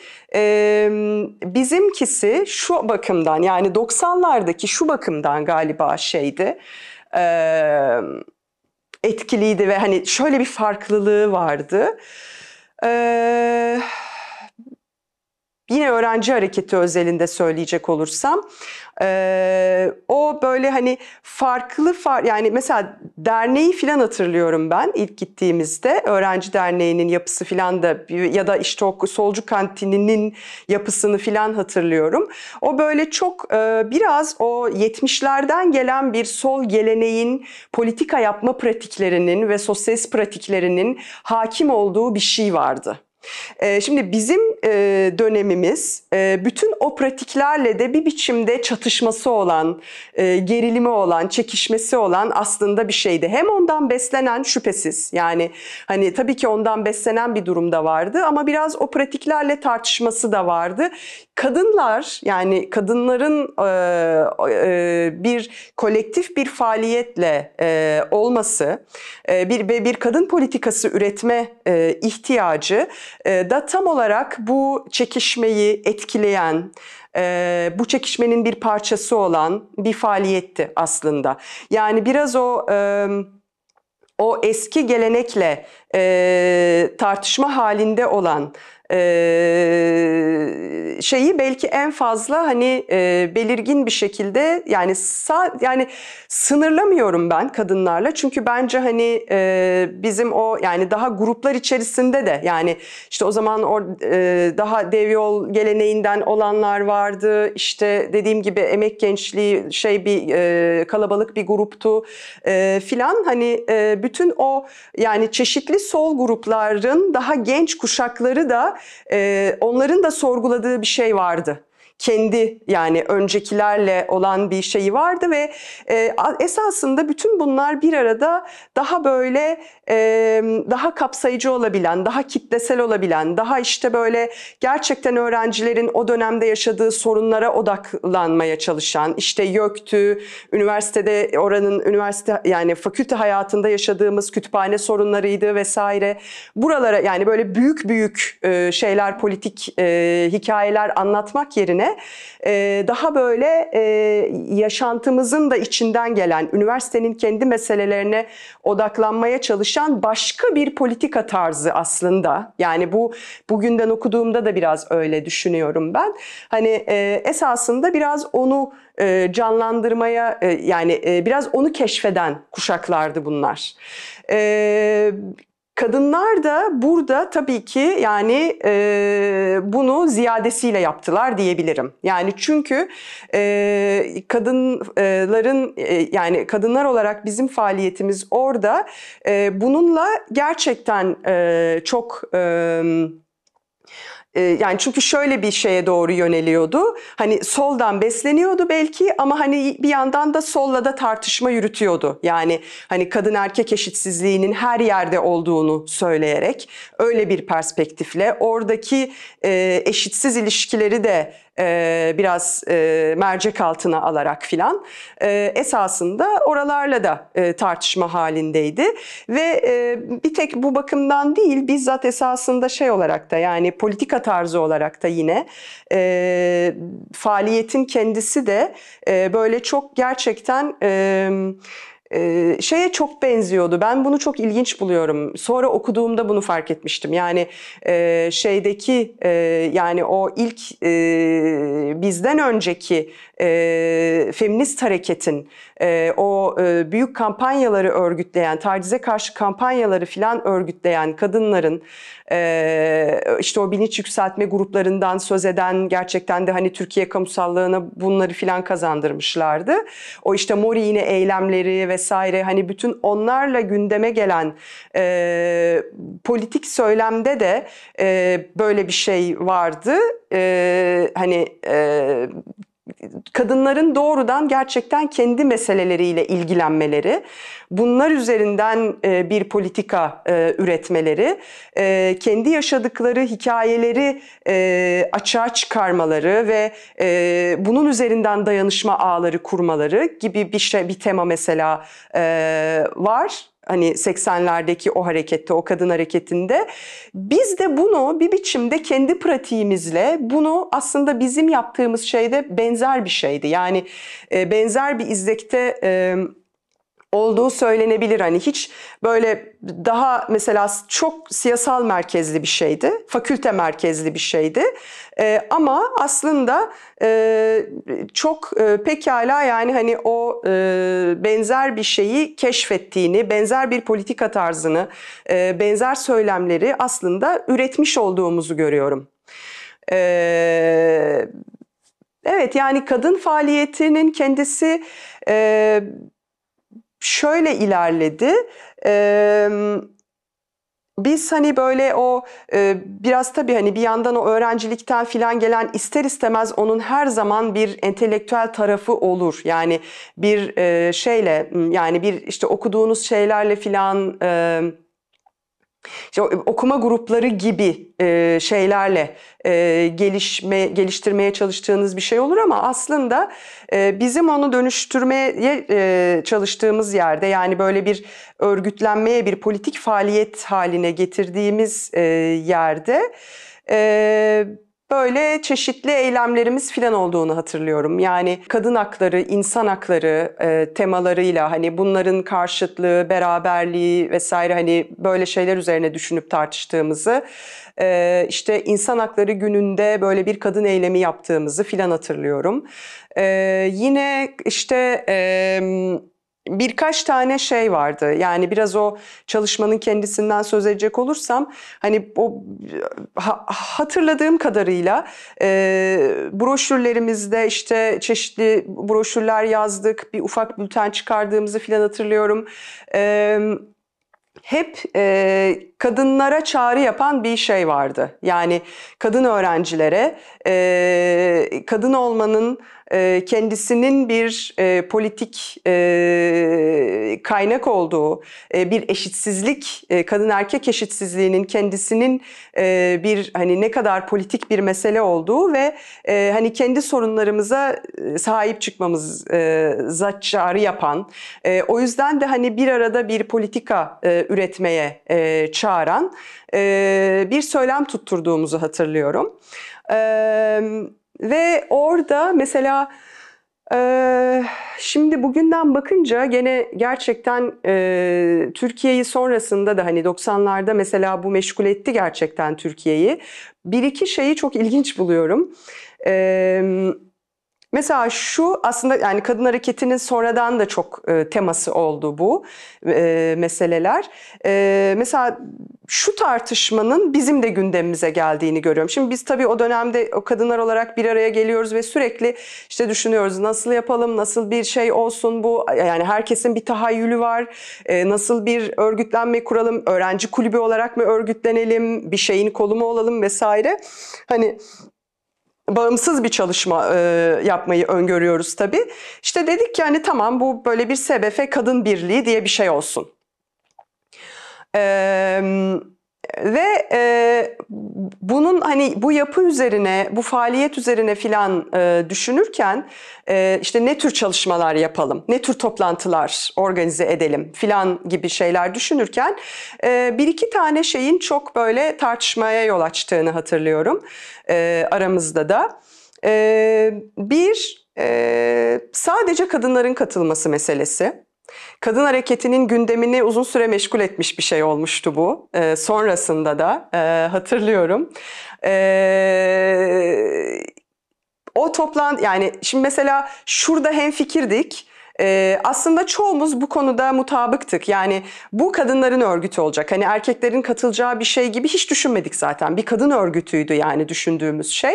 bizimkisi şu bakımdan, yani 90'lardaki şu bakımdan galiba şeydi, etkiliydi ve hani şöyle bir farklılığı vardı. Yine öğrenci hareketi özelinde söyleyecek olursam o böyle hani farklı yani mesela derneği falan hatırlıyorum ben ilk gittiğimizde, öğrenci derneğinin yapısı falan da, ya da işte o solcu kantininin yapısını falan hatırlıyorum. O böyle çok biraz o 70'lerden gelen bir sol geleneğin politika yapma pratiklerinin ve sosyalist pratiklerinin hakim olduğu bir şey vardı. Şimdi bizim dönemimiz bütün o pratiklerle de bir biçimde çatışması olan, gerilimi olan, çekişmesi olan aslında bir şeydi. Hem ondan beslenen şüphesiz, yani hani tabii ki ondan beslenen bir durum da vardı ama biraz o pratiklerle tartışması da vardı. Kadınlar, yani kadınların bir kolektif bir faaliyetle olması ve bir kadın politikası üretme ihtiyacı da tam olarak bu çekişmeyi etkileyen, bu çekişmenin bir parçası olan bir faaliyetti aslında. Yani biraz o eski gelenekle tartışma halinde olan şeyi belki en fazla hani belirgin bir şekilde, yani yani sınırlamıyorum ben kadınlarla, çünkü bence hani bizim o, yani daha gruplar içerisinde de, yani işte o zaman daha devyol geleneğinden olanlar vardı, işte dediğim gibi Emek Gençliği bir kalabalık bir gruptu filan, hani bütün o, yani çeşitli sol grupların daha genç kuşakları da onların da sorguladığı bir şey vardı. Kendi, yani öncekilerle olan bir şeyi vardı ve esasında bütün bunlar bir arada daha böyle daha kapsayıcı olabilen, daha kitlesel olabilen, daha işte böyle gerçekten öğrencilerin o dönemde yaşadığı sorunlara odaklanmaya çalışan, işte YÖK'tü, üniversitede oranın yani fakülte hayatında yaşadığımız kütüphane sorunlarıydı vesaire. Buralara, yani böyle büyük büyük şeyler, politik hikayeler anlatmak yerine daha böyle yaşantımızın da içinden gelen, üniversitenin kendi meselelerine odaklanmaya çalışan başka bir politika tarzı aslında. Yani bu, bugünden okuduğumda da biraz öyle düşünüyorum ben. Hani esasında biraz onu canlandırmaya, yani biraz onu keşfeden kuşaklardı bunlar. Kadınlar da burada tabii ki, yani bunu ziyadesiyle yaptılar diyebilirim. Yani çünkü kadınların, yani kadınlar olarak bizim faaliyetimiz orada bununla gerçekten çok... Yani çünkü şöyle bir şeye doğru yöneliyordu. Hani soldan besleniyordu belki ama hani bir yandan da solla da tartışma yürütüyordu. Yani hani kadın erkek eşitsizliğinin her yerde olduğunu söyleyerek, öyle bir perspektifle oradaki eşitsiz ilişkileri de biraz mercek altına alarak filan esasında oralarla da tartışma halindeydi. Ve bir tek bu bakımdan değil, bizzat esasında şey olarak da, yani politika tarzı olarak da yine faaliyetin kendisi de böyle çok gerçekten... şeye çok benziyordu. Ben bunu çok ilginç buluyorum. Sonra okuduğumda bunu fark etmiştim. Yani yani o ilk bizden önceki feminist hareketin o büyük kampanyaları örgütleyen, tacize karşı kampanyaları filan örgütleyen kadınların işte o bilinç yükseltme gruplarından söz eden, gerçekten de hani Türkiye kamusallığına bunları filan kazandırmışlardı. O işte Mori yine eylemleri vesaire, hani bütün onlarla gündeme gelen politik söylemde de böyle bir şey vardı. Hani kadınların doğrudan gerçekten kendi meseleleriyle ilgilenmeleri, bunlar üzerinden bir politika üretmeleri, kendi yaşadıkları hikayeleri açığa çıkarmaları ve bunun üzerinden dayanışma ağları kurmaları gibi bir tema mesela var. Hani 80'lerdeki o harekette, o kadın hareketinde. Biz de bunu bir biçimde kendi pratiğimizle, bunu aslında bizim yaptığımız şeyde benzer bir şeydi. Yani benzer bir izlekte olduğu söylenebilir. Hani hiç böyle daha mesela çok siyasal merkezli bir şeydi, fakülte merkezli bir şeydi. Ama aslında çok pekala, yani hani o benzer bir şeyi keşfettiğini, benzer bir politika tarzını, benzer söylemleri aslında üretmiş olduğumuzu görüyorum. Evet, yani kadın faaliyetinin kendisi şöyle ilerledi. Biz hani böyle o biraz tabii hani bir yandan o öğrencilikten filan gelen, ister istemez onun her zaman bir entelektüel tarafı olur. Yani bir şeyle, yani bir işte okuduğunuz şeylerle filan, işte okuma grupları gibi şeylerle geliştirmeye çalıştığınız bir şey olur, ama aslında bizim onu dönüştürmeye çalıştığımız yerde, yani böyle bir örgütlenmeye, bir politik faaliyet haline getirdiğimiz yerde böyle çeşitli eylemlerimiz filan olduğunu hatırlıyorum. Yani kadın hakları, insan hakları temalarıyla, hani bunların karşıtlığı, beraberliği vesaire, hani böyle şeyler üzerine düşünüp tartıştığımızı, işte insan hakları gününde böyle bir kadın eylemi yaptığımızı filan hatırlıyorum. Yine işte birkaç tane şey vardı. Yani biraz o çalışmanın kendisinden söz edecek olursam, hani o hatırladığım kadarıyla broşürlerimizde işte çeşitli broşürler yazdık, bir ufak bülten çıkardığımızı filan hatırlıyorum. Hep kadınlara çağrı yapan bir şey vardı. Yani kadın öğrencilere kadın olmanın kendisinin bir politik kaynak olduğu, bir eşitsizlik, kadın erkek eşitsizliğinin kendisinin bir hani ne kadar politik bir mesele olduğu ve hani kendi sorunlarımıza sahip çıkmamıza çağrı yapan, o yüzden de hani bir arada bir politika üretmeye çağıran bir söylem tutturduğumuzu hatırlıyorum. Ve orada mesela şimdi bugünden bakınca gene gerçekten Türkiye'yi sonrasında da hani 90'larda mesela bu meşgul etti gerçekten Türkiye'yi. Bir iki şeyi çok ilginç buluyorum. Mesela şu, aslında yani kadın hareketinin sonradan da çok teması oldu bu meseleler. Mesela şu tartışmanın bizim de gündemimize geldiğini görüyorum. Şimdi biz tabii o dönemde o kadınlar olarak bir araya geliyoruz ve sürekli işte düşünüyoruz, nasıl yapalım, nasıl bir şey olsun bu. Yani herkesin bir tahayyülü var. Nasıl bir örgütlenme kuralım, öğrenci kulübü olarak mı örgütlenelim, bir şeyin kolu mu olalım vesaire. Hani bağımsız bir çalışma yapmayı öngörüyoruz tabii. İşte dedik ki hani tamam, bu böyle bir SBF kadın birliği diye bir şey olsun. Ve bunun hani bu yapı üzerine, bu faaliyet üzerine filan düşünürken işte ne tür çalışmalar yapalım, ne tür toplantılar organize edelim filan gibi şeyler düşünürken bir iki tane şeyin çok böyle tartışmaya yol açtığını hatırlıyorum aramızda da. Bir, sadece kadınların katılması meselesi. Kadın hareketinin gündemini uzun süre meşgul etmiş bir şey olmuştu bu. Sonrasında da hatırlıyorum. O toplantı, yani şimdi mesela şurada hemfikirdik. Aslında çoğumuz bu konuda mutabıktık. Yani bu kadınların örgütü olacak. Hani erkeklerin katılacağı bir şey gibi hiç düşünmedik zaten. Bir kadın örgütüydü yani düşündüğümüz şey.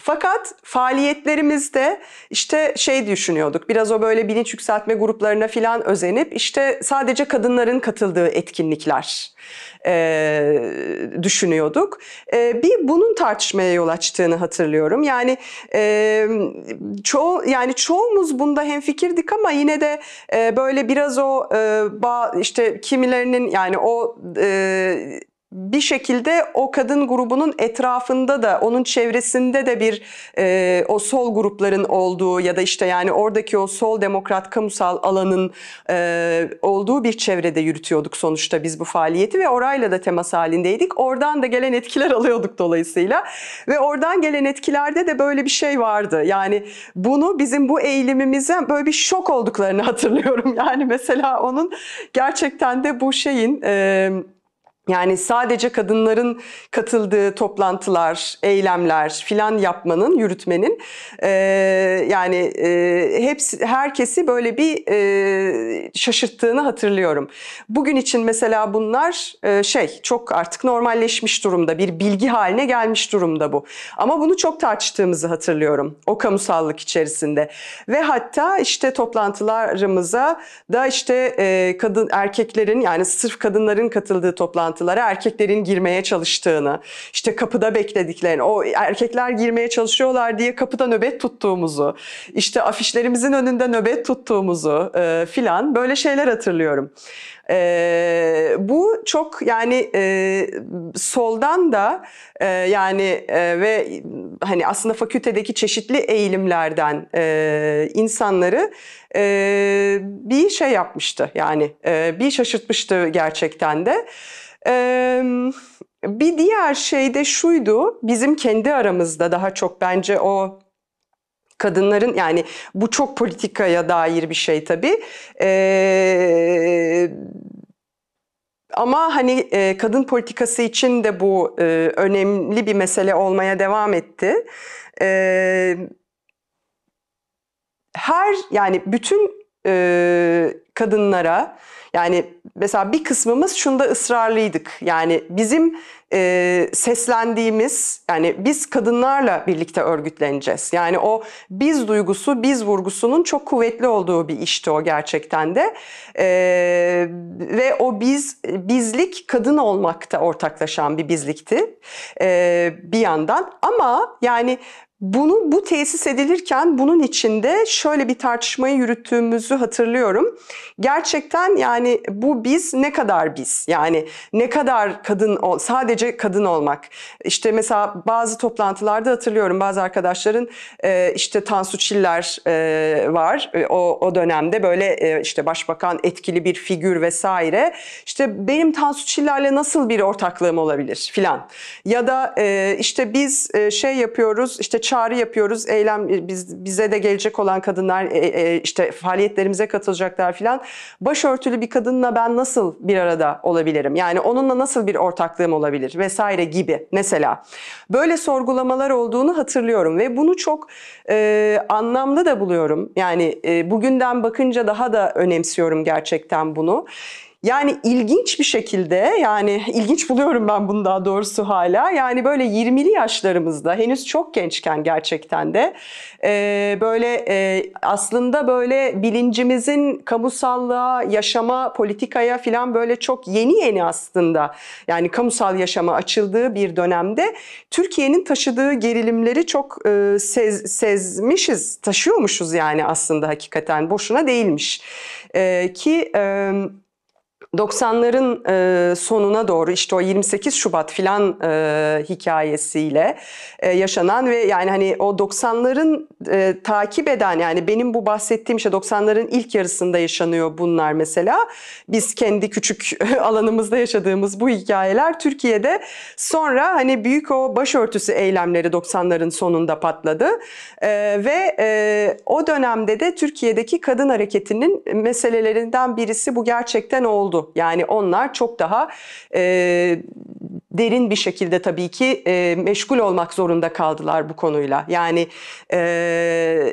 Fakat faaliyetlerimizde işte şey düşünüyorduk, biraz o böyle bilinç yükseltme gruplarına filan özenip işte sadece kadınların katıldığı etkinlikler düşünüyorduk. Bir bunun tartışmaya yol açtığını hatırlıyorum. Yani çoğumuz bunda hemfikirdik ama yine de böyle biraz o işte kimilerinin yani o... Bir şekilde o kadın grubunun etrafında da, onun çevresinde de bir o sol grupların olduğu ya da işte yani oradaki o sol demokrat kamusal alanın olduğu bir çevrede yürütüyorduk sonuçta biz bu faaliyeti ve orayla da temas halindeydik. Oradan da gelen etkiler alıyorduk dolayısıyla ve oradan gelen etkilerde de böyle bir şey vardı. Yani bunu, bizim bu eğilimimize böyle bir şok olduklarını hatırlıyorum. Yani mesela onun gerçekten de bu şeyin... Yani sadece kadınların katıldığı toplantılar, eylemler filan yapmanın, yürütmenin herkesi böyle bir şaşırttığını hatırlıyorum. Bugün için mesela bunlar çok artık normalleşmiş durumda, bir bilgi haline gelmiş durumda bu. Ama bunu çok tartıştığımızı hatırlıyorum o kamusallık içerisinde ve hatta işte toplantılarımıza da işte erkeklerin, yani sırf kadınların katıldığı toplantılar, erkeklerin girmeye çalıştığını, işte kapıda beklediklerini, o erkekler girmeye çalışıyorlar diye kapıda nöbet tuttuğumuzu, işte afişlerimizin önünde nöbet tuttuğumuzu filan böyle şeyler hatırlıyorum. Bu çok yani soldan da ve hani aslında fakültedeki çeşitli eğilimlerden insanları bir şey yapmıştı, yani bir şaşırtmıştı gerçekten de. Bir diğer şey de şuydu, bizim kendi aramızda daha çok bence o kadınların, yani bu çok politikaya dair bir şey tabii. Ama hani kadın politikası için de bu önemli bir mesele olmaya devam etti. Yani bütün kadınlara, yani mesela bir kısmımız şunda ısrarlıydık. Yani bizim seslendiğimiz, yani biz kadınlarla birlikte örgütleneceğiz. Yani o biz duygusu, biz vurgusunun çok kuvvetli olduğu bir işti o gerçekten de. Ve o bizlik kadın olmakta ortaklaşan bir bizlikti bir yandan. Ama yani... Bu tesis edilirken bunun içinde şöyle bir tartışmayı yürüttüğümüzü hatırlıyorum. Gerçekten yani bu biz ne kadar biz? Yani ne kadar kadın, sadece kadın olmak. İşte mesela bazı toplantılarda hatırlıyorum bazı arkadaşların işte Tansu Çiller var. O dönemde böyle işte başbakan etkili bir figür vesaire. İşte benim Tansu Çiller'le nasıl bir ortaklığım olabilir filan. Ya da işte biz şey yapıyoruz, işte çağrı yapıyoruz, eylem, bize de gelecek olan kadınlar işte faaliyetlerimize katılacaklar filan. Başörtülü bir kadınla ben nasıl bir arada olabilirim? Yani onunla nasıl bir ortaklığım olabilir vesaire gibi mesela. Böyle sorgulamalar olduğunu hatırlıyorum ve bunu çok anlamlı da buluyorum. Yani bugünden bakınca daha da önemsiyorum gerçekten bunu. Yani ilginç bir şekilde, yani ilginç buluyorum ben bunu daha doğrusu hala. Yani böyle 20'li yaşlarımızda, henüz çok gençken gerçekten de böyle aslında böyle bilincimizin kamusallığa, yaşama, politikaya filan böyle çok yeni aslında, yani kamusal yaşama açıldığı bir dönemde Türkiye'nin taşıdığı gerilimleri çok taşıyormuşuz yani aslında, hakikaten boşuna değilmiş. 90'ların sonuna doğru işte o 28 Şubat filan hikayesiyle yaşanan ve yani hani o 90'ların takip eden, yani benim bu bahsettiğim şey 90'ların ilk yarısında yaşanıyor bunlar mesela. Biz kendi küçük alanımızda yaşadığımız bu hikayeler Türkiye'de sonra hani büyük o başörtüsü eylemleri 90'ların sonunda patladı. Ve o dönemde de Türkiye'deki kadın hareketinin meselelerinden birisi bu gerçekten oldu. Yani onlar çok daha derin bir şekilde tabii ki meşgul olmak zorunda kaldılar bu konuyla. Yani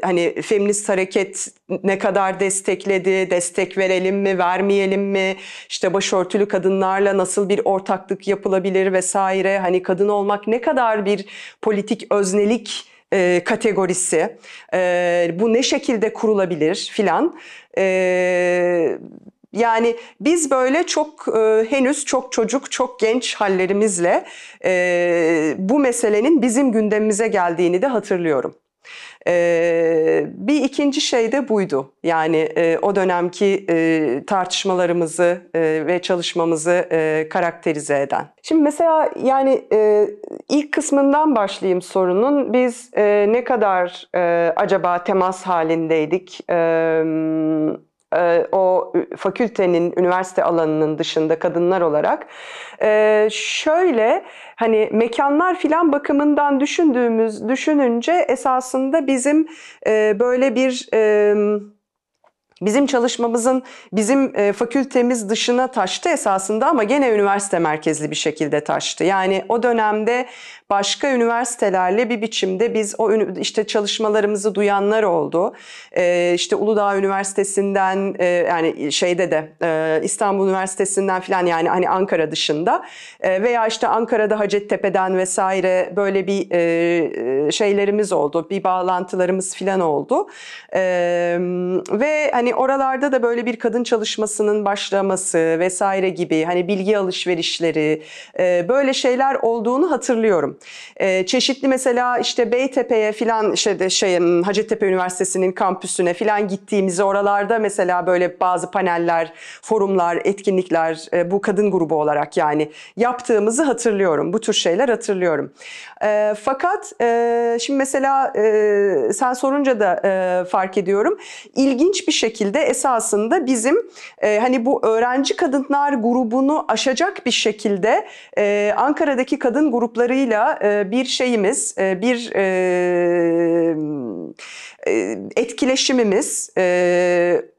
hani feminist hareket ne kadar destekledi, destek verelim mi, vermeyelim mi, işte başörtülü kadınlarla nasıl bir ortaklık yapılabilir vesaire. Hani kadın olmak ne kadar bir politik öznelik kategorisi, bu ne şekilde kurulabilir filan. Yani biz böyle çok henüz çok çocuk, çok genç hallerimizle bu meselenin bizim gündemimize geldiğini de hatırlıyorum. Bir ikinci şey de buydu. Yani o dönemki tartışmalarımızı ve çalışmamızı karakterize eden. Şimdi mesela yani ilk kısmından başlayayım sorunun. Biz ne kadar acaba temas halindeydik? O fakültenin, üniversite alanının dışında kadınlar olarak. Şöyle hani mekanlar filan bakımından düşününce esasında bizim böyle bir... Bizim çalışmamızın, bizim fakültemiz dışına taştı esasında ama gene üniversite merkezli bir şekilde taştı. Yani o dönemde başka üniversitelerle bir biçimde biz o işte çalışmalarımızı duyanlar oldu. İşte Uludağ Üniversitesi'nden yani şeyde de İstanbul Üniversitesi'nden falan, yani hani Ankara dışında veya işte Ankara'da Hacettepe'den vesaire böyle bir şeylerimiz oldu. Bir bağlantılarımız falan oldu. Ve hani oralarda da böyle bir kadın çalışmasının başlaması vesaire gibi hani bilgi alışverişleri, böyle şeyler olduğunu hatırlıyorum. Çeşitli mesela işte Beytepe'ye filan, işte Hacettepe Üniversitesi'nin kampüsüne filan gittiğimizde oralarda mesela böyle bazı paneller, forumlar, etkinlikler bu kadın grubu olarak yani yaptığımızı hatırlıyorum. Bu tür şeyler hatırlıyorum. Fakat şimdi mesela sen sorunca da fark ediyorum. İlginç bir şekilde esasında bizim hani bu öğrenci kadınlar grubunu aşacak bir şekilde Ankara'daki kadın gruplarıyla bir şeyimiz, bir etkileşimimiz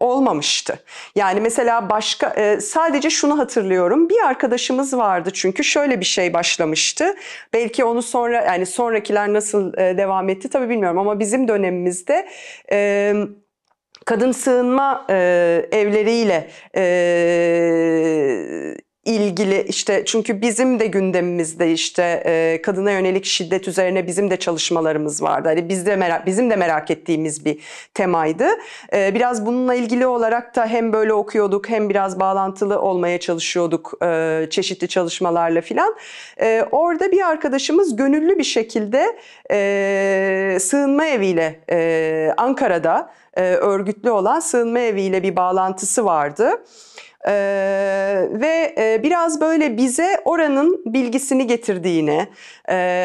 olmamıştı. Yani mesela başka sadece şunu hatırlıyorum. Bir arkadaşımız vardı çünkü şöyle bir şey başlamıştı. Belki onu sonra, yani sonrakiler nasıl devam etti tabii bilmiyorum ama bizim dönemimizde kadın sığınma evleriyle ilgili işte, çünkü bizim de gündemimizde işte kadına yönelik şiddet üzerine bizim de çalışmalarımız vardı. Hani bizim de merak ettiğimiz bir temaydı. Biraz bununla ilgili olarak da hem böyle okuyorduk hem biraz bağlantılı olmaya çalışıyorduk çeşitli çalışmalarla filan. Orada bir arkadaşımız gönüllü bir şekilde sığınma eviyle Ankara'da örgütlü olan sığınma eviyle bir bağlantısı vardı. Ve biraz böyle bize oranın bilgisini getirdiğini,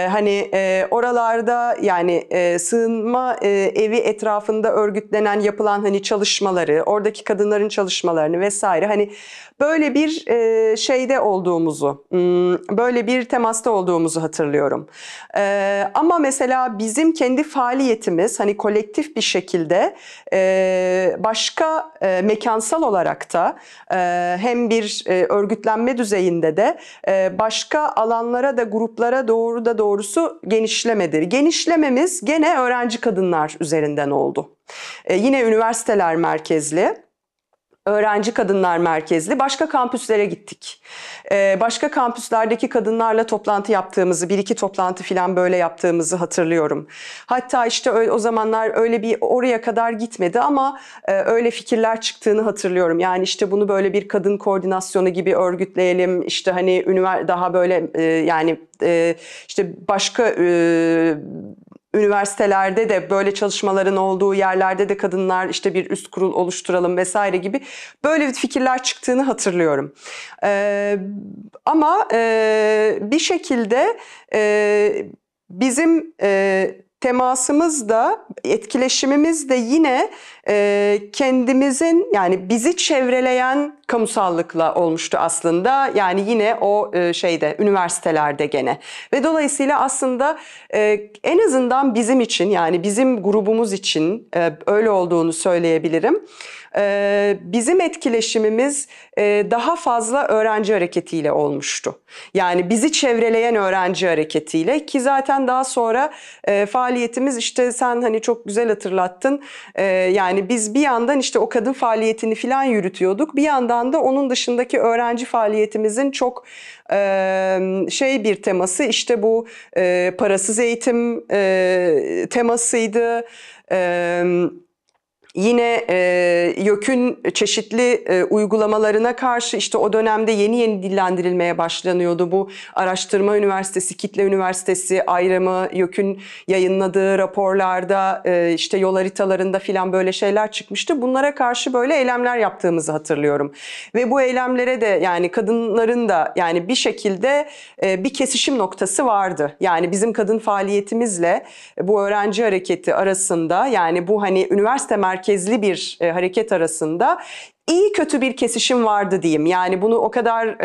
hani oralarda yani sığınma evi etrafında örgütlenen, yapılan hani çalışmaları, oradaki kadınların çalışmalarını vesaire, hani böyle bir şeyde olduğumuzu, böyle bir temasta olduğumuzu hatırlıyorum. Ama mesela bizim kendi faaliyetimiz hani kolektif bir şekilde başka mekansal olarak da hem bir örgütlenme düzeyinde de başka alanlara da, gruplara doğru da doğrusu genişlemedi. Genişlememiz gene öğrenci kadınlar üzerinden oldu. Yine üniversiteler merkezli, öğrenci kadınlar merkezli başka kampüslere gittik. Başka kampüslerdeki kadınlarla toplantı yaptığımızı, bir iki toplantı falan böyle yaptığımızı hatırlıyorum. Hatta işte o zamanlar öyle bir oraya kadar gitmedi ama öyle fikirler çıktığını hatırlıyorum. Yani işte bunu böyle bir kadın koordinasyonu gibi örgütleyelim. İşte hani daha böyle yani işte başka... Üniversitelerde de böyle çalışmaların olduğu yerlerde de kadınlar işte bir üst kurul oluşturalım vesaire gibi böyle fikirler çıktığını hatırlıyorum. Ama bir şekilde bizim temasımız da, etkileşimimiz de yine kendimizin, yani bizi çevreleyen kamusallıkla olmuştu aslında. Yani yine o şeyde, üniversitelerde gene. Ve dolayısıyla aslında en azından bizim için, yani bizim grubumuz için öyle olduğunu söyleyebilirim. Bizim etkileşimimiz daha fazla öğrenci hareketiyle olmuştu. Yani bizi çevreleyen öğrenci hareketiyle, ki zaten daha sonra faaliyetimiz, işte sen hani çok güzel hatırlattın. Yani biz bir yandan işte o kadın faaliyetini falan yürütüyorduk. Bir yandan da onun dışındaki öğrenci faaliyetimizin çok şey bir teması, işte bu parasız eğitim temasıydı. Yine YÖK'ün çeşitli uygulamalarına karşı, işte o dönemde yeni yeni dillendirilmeye başlanıyordu. Bu araştırma üniversitesi, kitle üniversitesi ayrımı, YÖK'ün yayınladığı raporlarda, işte yol haritalarında filan böyle şeyler çıkmıştı. Bunlara karşı böyle eylemler yaptığımızı hatırlıyorum. Ve bu eylemlere de, yani kadınların da yani bir şekilde bir kesişim noktası vardı. Yani bizim kadın faaliyetimizle bu öğrenci hareketi arasında, yani bu hani üniversite merkezli bir hareket arasında iyi kötü bir kesişim vardı diyeyim. Yani bunu o kadar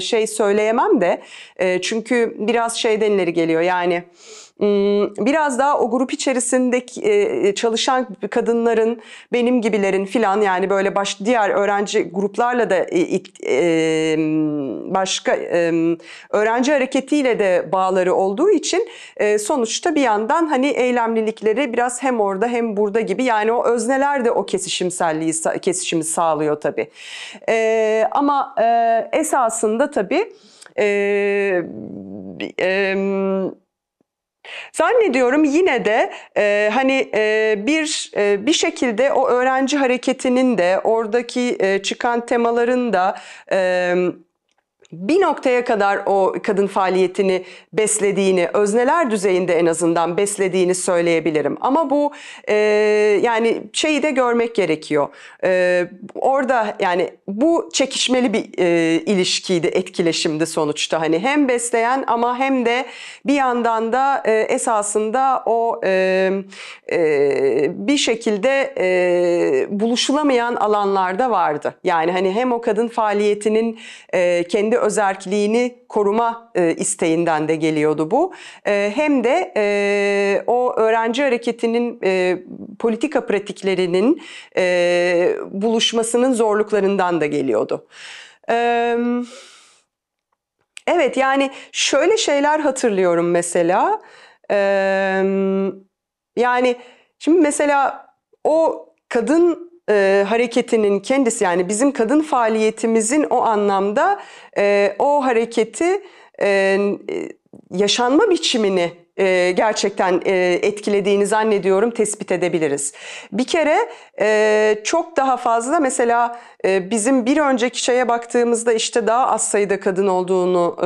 şey söyleyemem de, çünkü biraz şeyden ileri geliyor yani. Biraz daha o grup içerisindeki çalışan kadınların, benim gibilerin filan, yani böyle diğer öğrenci gruplarla da, başka öğrenci hareketiyle de bağları olduğu için sonuçta bir yandan hani eylemlilikleri biraz hem orada hem burada gibi, yani o özneler de o kesişimi sağlıyor tabii. Ama esasında tabii zannediyorum yine de hani bir şekilde o öğrenci hareketinin de oradaki çıkan temaların da bir noktaya kadar o kadın faaliyetini beslediğini, özneler düzeyinde en azından beslediğini söyleyebilirim. Ama bu yani şeyi de görmek gerekiyor. Orada yani bu çekişmeli bir ilişkiydi, etkileşimdi sonuçta. Hani hem besleyen ama hem de bir yandan da esasında o bir şekilde buluşulamayan alanlarda vardı. Yani hani hem o kadın faaliyetinin kendi özerkliğini koruma isteğinden de geliyordu bu. Hem de o öğrenci hareketinin politika pratiklerinin buluşmasının zorluklarından da geliyordu. Evet, yani şöyle şeyler hatırlıyorum mesela. Yani şimdi mesela o kadın hareketinin kendisi, yani bizim kadın faaliyetimizin o anlamda o hareketi, yaşanma biçimini gerçekten etkilediğini zannediyorum, tespit edebiliriz. Bir kere çok daha fazla mesela bizim bir önceki şeye baktığımızda işte daha az sayıda kadın olduğunu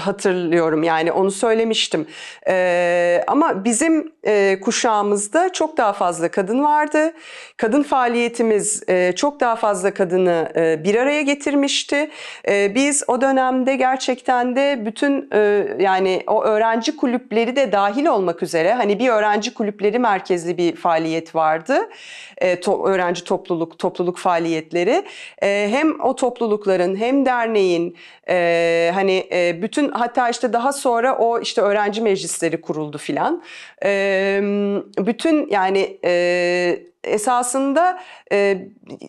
hatırlıyorum. Yani onu söylemiştim. Ama bizim kuşağımızda çok daha fazla kadın vardı. Kadın faaliyetimiz çok daha fazla kadını bir araya getirmişti. Biz o dönemde gerçekten de bütün yani o öğrenci kulüpleri de dahil olmak üzere, hani bir öğrenci kulüpleri merkezli bir faaliyet vardı. Öğrenci topluluk faaliyetleri. Hem o toplulukların hem derneğin hani bütün, hatta işte daha sonra o işte öğrenci meclisleri kuruldu filan. Bütün yani esasında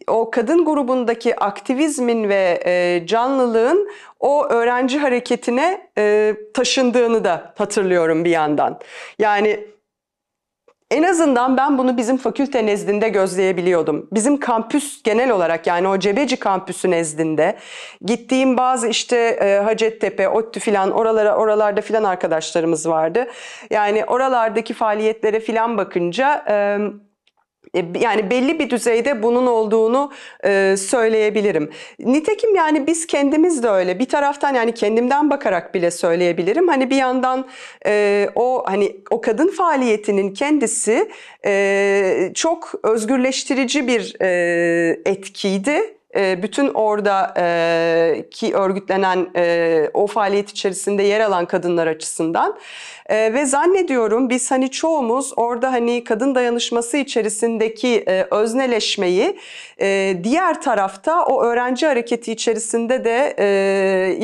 o kadın grubundaki aktivizmin ve canlılığın o öğrenci hareketine taşındığını da hatırlıyorum bir yandan. Yani en azından ben bunu bizim fakülte nezdinde gözleyebiliyordum. Bizim kampüs genel olarak, yani o Cebeci kampüsü nezdinde gittiğim bazı işte Hacettepe, ODTÜ filan oralarda filan arkadaşlarımız vardı. Yani oralardaki faaliyetlere filan bakınca yani belli bir düzeyde bunun olduğunu söyleyebilirim. Nitekim yani biz kendimiz de öyle. Bir taraftan yani kendimden bakarak bile söyleyebilirim. Hani bir yandan o kadın faaliyetinin kendisi çok özgürleştirici bir etkiydi. bütün oradaki örgütlenen o faaliyet içerisinde yer alan kadınlar açısından ve zannediyorum biz hani çoğumuz orada hani kadın dayanışması içerisindeki özneleşmeyi diğer tarafta o öğrenci hareketi içerisinde de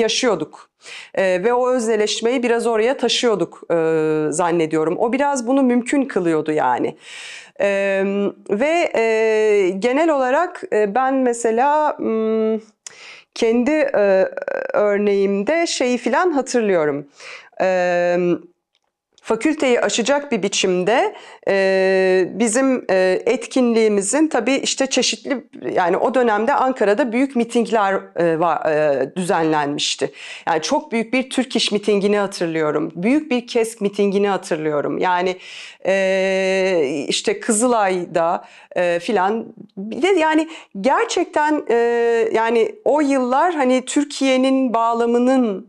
yaşıyorduk. Ve o özneleşmeyi biraz oraya taşıyorduk zannediyorum. O biraz bunu mümkün kılıyordu yani. Ve genel olarak ben mesela kendi örneğimde şeyi falan hatırlıyorum. Fakülteyi aşacak bir biçimde bizim etkinliğimizin tabii işte çeşitli, yani o dönemde Ankara'da büyük mitingler düzenlenmişti. Yani çok büyük bir Türk İş mitingini hatırlıyorum. Büyük bir KESK mitingini hatırlıyorum. Yani işte Kızılay'da filan. Bir de yani gerçekten yani o yıllar hani Türkiye'nin bağlamının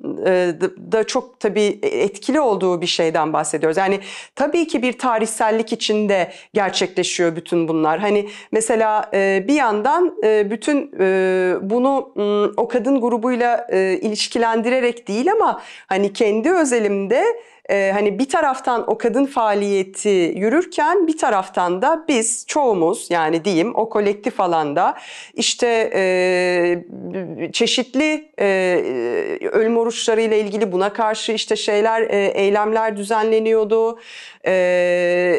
da çok tabii etkili olduğu bir şeyden bahsediyoruz. Yani tabii ki bir tarihsellik içinde gerçekleşiyor bütün bunlar. Hani mesela bir yandan bütün bunu o kadın grubuyla ilişkilendirerek değil ama hani kendi özelimde hani bir taraftan o kadın faaliyeti yürürken bir taraftan da biz çoğumuz, yani diyeyim, o kolektif alanda işte çeşitli ölüm oruçlarıyla ilgili buna karşı işte şeyler, eylemler düzenleniyordu.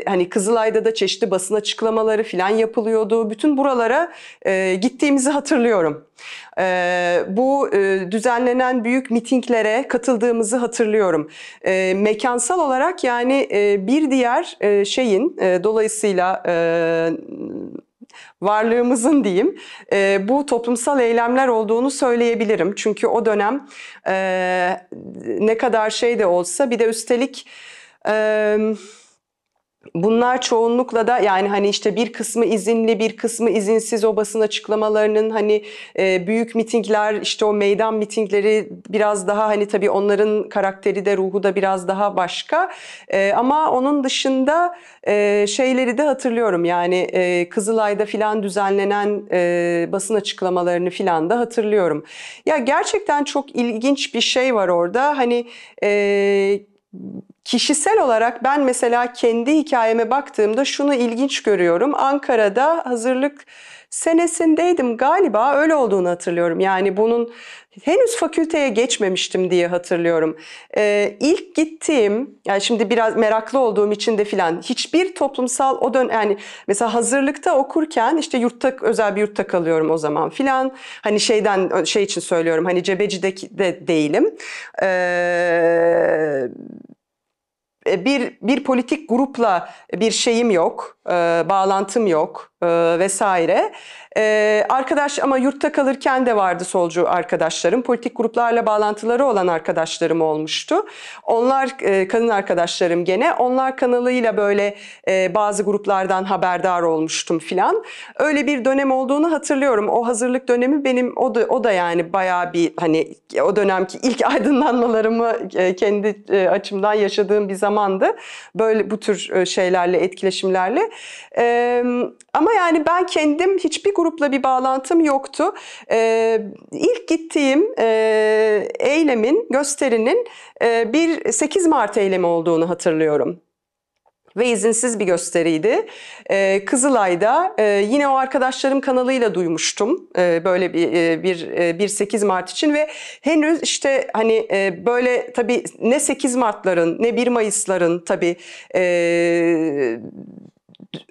Hani Kızılay'da da çeşitli basın açıklamaları falan yapılıyordu. Bütün buralara gittiğimizi hatırlıyorum. Bu düzenlenen büyük mitinglere katıldığımızı hatırlıyorum. Mekansal olarak yani bir diğer şeyin dolayısıyla varlığımızın diyeyim bu toplumsal eylemler olduğunu söyleyebilirim. Çünkü o dönem ne kadar şey de olsa, bir de üstelik bunlar çoğunlukla da yani hani işte bir kısmı izinli, bir kısmı izinsiz o basın açıklamalarının, hani büyük mitingler, işte o meydan mitingleri biraz daha hani tabii onların karakteri de ruhu da biraz daha başka ama onun dışında şeyleri de hatırlıyorum yani Kızılay'da filan düzenlenen basın açıklamalarını filan da hatırlıyorum. Ya gerçekten çok ilginç bir şey var orada hani. Kişisel olarak ben mesela kendi hikayeme baktığımda şunu ilginç görüyorum. Ankara'da hazırlık senesindeydim galiba, öyle olduğunu hatırlıyorum. Yani bunun henüz fakülteye geçmemiştim diye hatırlıyorum. İlk gittiğim, yani şimdi biraz meraklı olduğum için de filan, hiçbir toplumsal o dön yani mesela hazırlıkta okurken işte yurtta, özel bir yurtta kalıyorum o zaman filan. Hani şeyden şey için söylüyorum, hani Cebeci'deki de değilim. Bir politik grupla bir şeyim yok, bağlantım yok vesaire. Arkadaş, ama yurtta kalırken de vardı solcu arkadaşlarım. Politik gruplarla bağlantıları olan arkadaşlarım olmuştu. Onlar kadın arkadaşlarım gene. Onlar kanalıyla böyle bazı gruplardan haberdar olmuştum filan. Öyle bir dönem olduğunu hatırlıyorum. O hazırlık dönemi benim o da yani bayağı bir hani o dönemki ilk aydınlanmalarımı kendi açımdan yaşadığım bir zamandı. Böyle bu tür şeylerle, etkileşimlerle. Ama yani ben kendim hiçbir grupla bir bağlantım yoktu. İlk gittiğim eylemin, gösterinin bir 8 Mart eylemi olduğunu hatırlıyorum. Ve izinsiz bir gösteriydi. Kızılay'da yine o arkadaşlarım kanalıyla duymuştum. Böyle bir 8 Mart için ve henüz işte hani böyle tabii ne 8 Mart'ların ne 1 Mayıs'ların tabii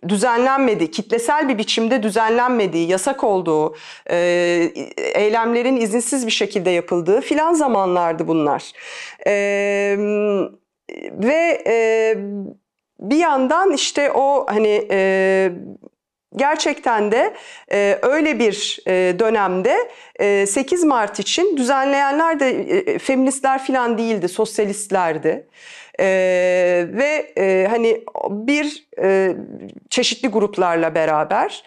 düzenlenmediği, kitlesel bir biçimde düzenlenmediği, yasak olduğu, eylemlerin izinsiz bir şekilde yapıldığı filan zamanlardı bunlar. Ve bir yandan işte o hani gerçekten de öyle bir dönemde 8 Mart için düzenleyenler de feministler filan değildi, sosyalistlerdi. Ve hani bir çeşitli gruplarla beraber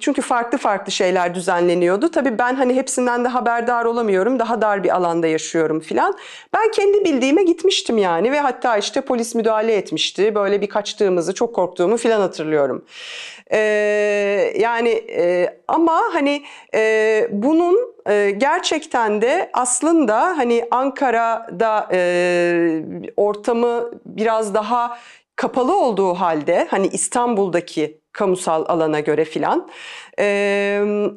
çünkü farklı şeyler düzenleniyordu. Tabii ben hani hepsinden de haberdar olamıyorum. Daha dar bir alanda yaşıyorum filan. Ben kendi bildiğime gitmiştim yani ve hatta işte polis müdahale etmişti. Böyle bir kaçtığımızı, çok korktuğumu filan hatırlıyorum. Yani ama hani bunun gerçekten de aslında hani Ankara'da ortamı biraz daha kapalı olduğu halde hani İstanbul'daki kamusal alana göre filan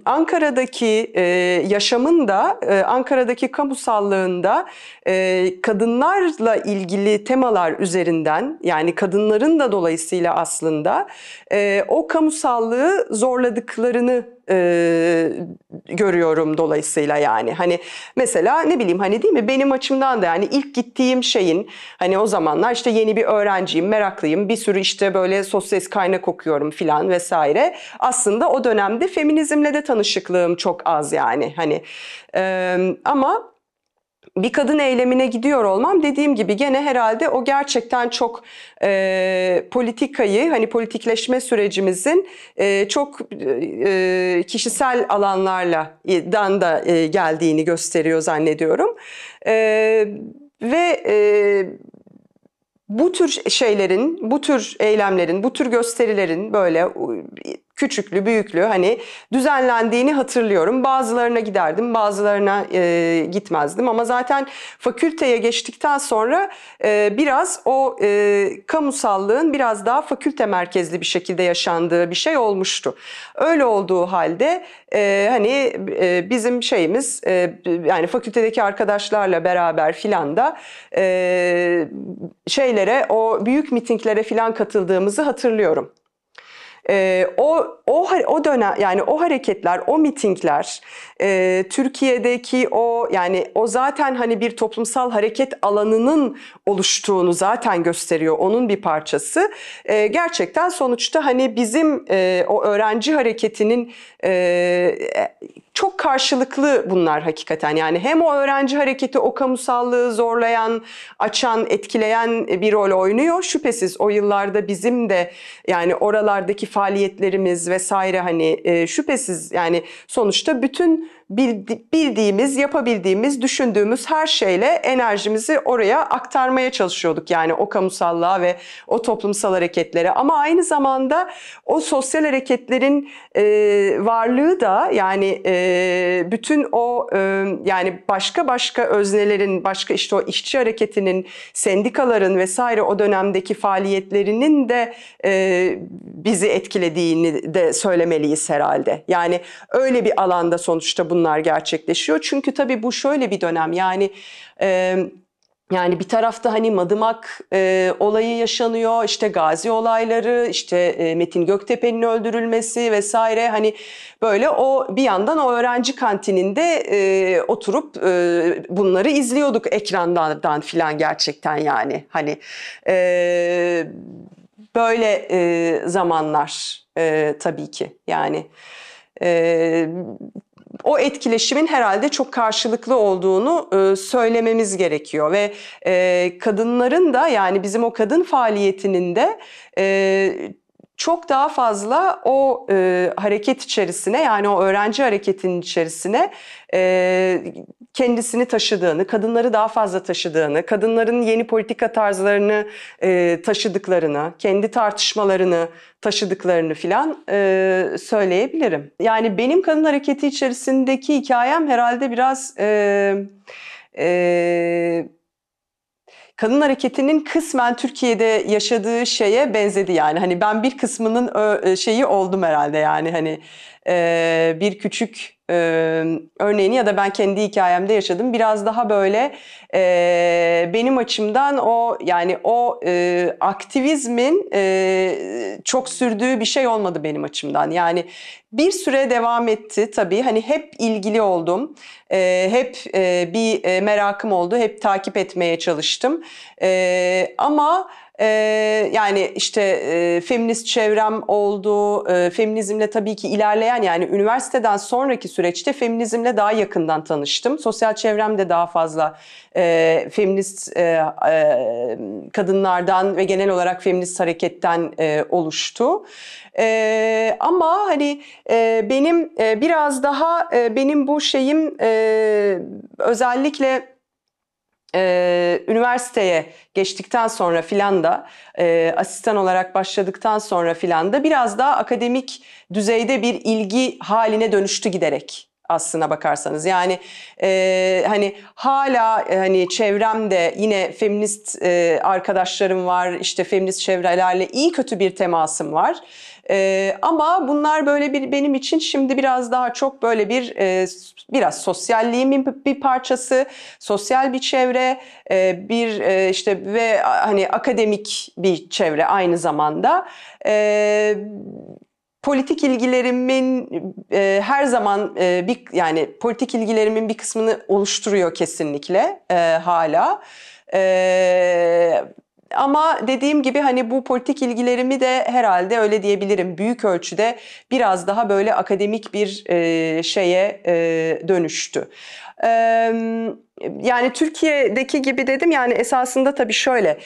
Ankara'daki yaşamın da Ankara'daki kamusallığında kadınlarla ilgili temalar üzerinden yani kadınların da dolayısıyla aslında o kamusallığı zorladıklarını görüyorum dolayısıyla yani hani mesela ne bileyim hani değil mi benim açımdan da yani ilk gittiğim şeyin hani o zamanlar işte yeni bir öğrenciyim meraklıyım bir sürü işte böyle sosyolojik kaynak okuyorum filan vesaire aslında o dönemde feminizmle de tanışıklığım çok az yani hani ama bir kadın eylemine gidiyor olmam dediğim gibi gene herhalde o gerçekten çok politikayı hani politikleşme sürecimizin çok kişisel alanlardan da geldiğini gösteriyor zannediyorum. Ve bu tür şeylerin, bu tür eylemlerin, bu tür gösterilerin böyle küçüklü, büyüklü hani düzenlendiğini hatırlıyorum. Bazılarına giderdim, bazılarına gitmezdim. Ama zaten fakülteye geçtikten sonra biraz o kamusallığın biraz daha fakülte merkezli bir şekilde yaşandığı bir şey olmuştu. Öyle olduğu halde hani bizim şeyimiz yani fakültedeki arkadaşlarla beraber filan da şeylere, o büyük mitinglere filan katıldığımızı hatırlıyorum. O dönem yani o hareketler, o mitingler, Türkiye'deki o yani o zaten hani bir toplumsal hareket alanının oluştuğunu zaten gösteriyor. Onun bir parçası. Gerçekten sonuçta hani bizim o öğrenci hareketinin çok karşılıklı bunlar hakikaten. Yani hem o öğrenci hareketi o kamusallığı zorlayan, açan, etkileyen bir rol oynuyor. Şüphesiz o yıllarda bizim de yani oralardaki faaliyetlerimiz vesaire hani şüphesiz yani sonuçta bütün bildiğimiz, yapabildiğimiz, düşündüğümüz her şeyle enerjimizi oraya aktarmaya çalışıyorduk. Yani o kamusallığa ve o toplumsal hareketlere. Ama aynı zamanda o sosyal hareketlerin varlığı da yani bütün o yani başka öznelerin, başka işte o işçi hareketinin, sendikaların vesaire o dönemdeki faaliyetlerinin de bizi etkilediğini de söylemeliyiz herhalde. Yani öyle bir alanda sonuçta bunlar gerçekleşiyor. Çünkü tabii bu şöyle bir dönem yani... Yani bir tarafta hani Madımak olayı yaşanıyor, işte Gazi olayları, işte Metin Göktepe'nin öldürülmesi vesaire hani böyle o bir yandan o öğrenci kantininde oturup bunları izliyorduk ekrandan filan gerçekten yani hani böyle zamanlar tabii ki yani. O etkileşimin herhalde çok karşılıklı olduğunu söylememiz gerekiyor ve kadınların da yani bizim o kadın faaliyetinin de çok daha fazla o hareket içerisine yani o öğrenci hareketinin içerisine kendisini taşıdığını, kadınları daha fazla taşıdığını, kadınların yeni politika tarzlarını taşıdıklarını, kendi tartışmalarını taşıdıklarını filan söyleyebilirim. Yani benim kadın hareketi içerisindeki hikayem herhalde biraz kadın hareketinin kısmen Türkiye'de yaşadığı şeye benzedi yani. Hani ben bir kısmının şeyi oldum herhalde yani hani bir küçük örneğini ya da ben kendi hikayemde yaşadım. Biraz daha böyle benim açımdan o yani o aktivizmin çok sürdüğü bir şey olmadı benim açımdan. Yani bir süre devam etti tabii. Hani hep ilgili oldum. Hep bir merakım oldu. Hep takip etmeye çalıştım. Ama yani işte feminist çevrem oldu, feminizmle tabii ki ilerleyen yani üniversiteden sonraki süreçte feminizmle daha yakından tanıştım. Sosyal çevremde daha fazla feminist kadınlardan ve genel olarak feminist hareketten oluştu. Ama hani benim biraz daha benim bu şeyim özellikle üniversiteye geçtikten sonra filan da asistan olarak başladıktan sonra filan da biraz daha akademik düzeyde bir ilgi haline dönüştü giderek aslına bakarsanız. Yani hani hala hani çevremde yine feminist arkadaşlarım var, işte feminist çevrelerle iyi kötü bir temasım var. Ama bunlar böyle bir benim için şimdi biraz daha çok böyle bir biraz sosyalliğimin bir parçası, sosyal bir çevre, bir işte ve hani akademik bir çevre aynı zamanda. Politik ilgilerimin her zaman yani politik ilgilerimin bir kısmını oluşturuyor kesinlikle hala. Ama dediğim gibi hani bu politik ilgilerimi de herhalde öyle diyebilirim. Büyük ölçüde biraz daha böyle akademik bir şeye dönüştü. Yani Türkiye'deki gibi dedim, yani esasında tabii şöyle,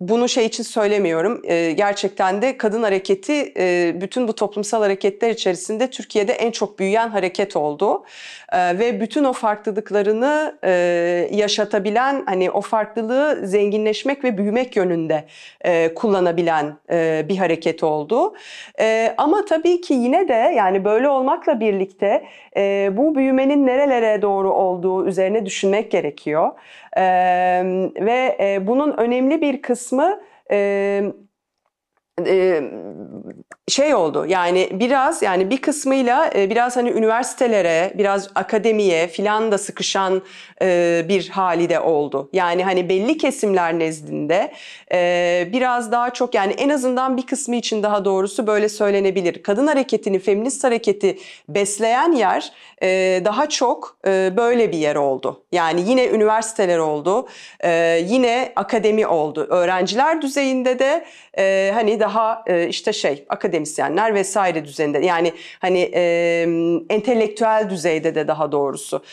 bunu şey için söylemiyorum. Gerçekten de kadın hareketi bütün bu toplumsal hareketler içerisinde Türkiye'de en çok büyüyen hareket oldu. Ve bütün o farklılıklarını yaşatabilen, hani o farklılığı zenginleşmek ve büyümek yönünde kullanabilen bir hareket oldu. Ama tabii ki yine de yani böyle olmakla birlikte bu büyümenin nerelere doğru olduğu üzerine düşünmek gerekiyor. Ve bunun önemli bir kısmı şey oldu, yani biraz, yani bir kısmıyla biraz hani üniversitelere, biraz akademiye filan da sıkışan bir hali de oldu. Yani hani belli kesimler nezdinde biraz daha çok, yani en azından bir kısmı için daha doğrusu böyle söylenebilir. Kadın hareketini, feminist hareketi besleyen yer daha çok böyle bir yer oldu. Yani yine üniversiteler oldu, yine akademi oldu. Öğrenciler düzeyinde de hani daha işte şey, akademisyenler vesaire düzeyinde, yani hani entelektüel düzeyde de daha doğrusu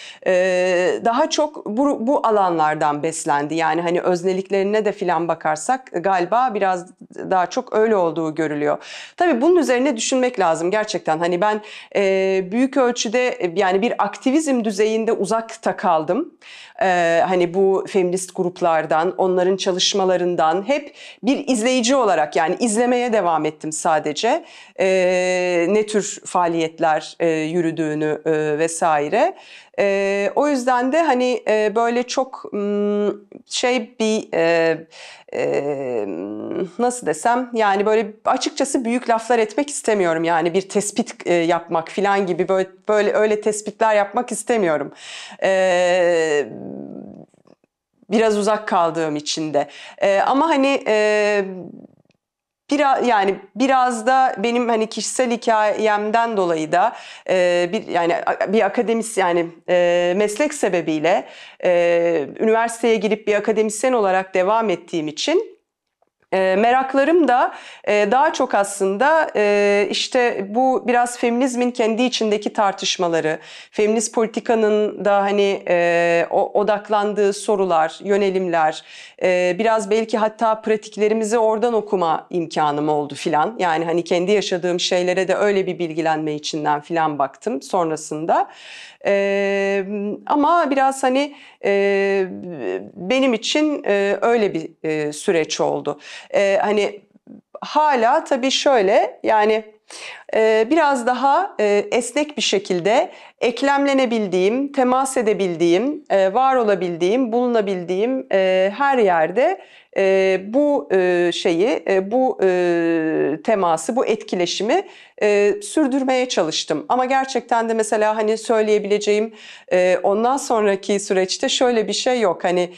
daha çok bu alanlardan beslendi. Yani hani özneliklerine de filan bakarsak galiba biraz daha çok öyle olduğu görülüyor. Tabii bunun üzerine düşünmek lazım gerçekten. Hani ben büyük ölçüde yani bir aktivizm düzeyinde uzakta kaldım. Hani bu feminist gruplardan, onların çalışmalarından hep bir izleyici olarak, yani izlemeye devam ettim sadece. Ne tür faaliyetler yürüdüğünü vesaire. O yüzden de hani böyle çok şey bir nasıl desem, yani böyle açıkçası büyük laflar etmek istemiyorum. Yani bir tespit yapmak falan gibi böyle öyle tespitler yapmak istemiyorum. Biraz uzak kaldığım için de. Ama hani yani biraz da benim hani kişisel hikayemden dolayı da yani bir akademisyen, yani meslek sebebiyle üniversiteye girip bir akademisyen olarak devam ettiğim için meraklarım da daha çok aslında işte bu biraz feminizmin kendi içindeki tartışmaları, feminist politikanın da hani odaklandığı sorular, yönelimler, biraz belki hatta pratiklerimizi oradan okuma imkanım oldu filan. Yani hani kendi yaşadığım şeylere de öyle bir bilgilenme içinden filan baktım sonrasında. Ama biraz hani benim için öyle bir süreç oldu. Hani hala tabii şöyle, yani biraz daha esnek bir şekilde eklemlenebildiğim, temas edebildiğim, var olabildiğim, bulunabildiğim her yerde bu şeyi, bu teması, bu etkileşimi sürdürmeye çalıştım. Ama gerçekten de mesela hani söyleyebileceğim ondan sonraki süreçte şöyle bir şey yok. Hani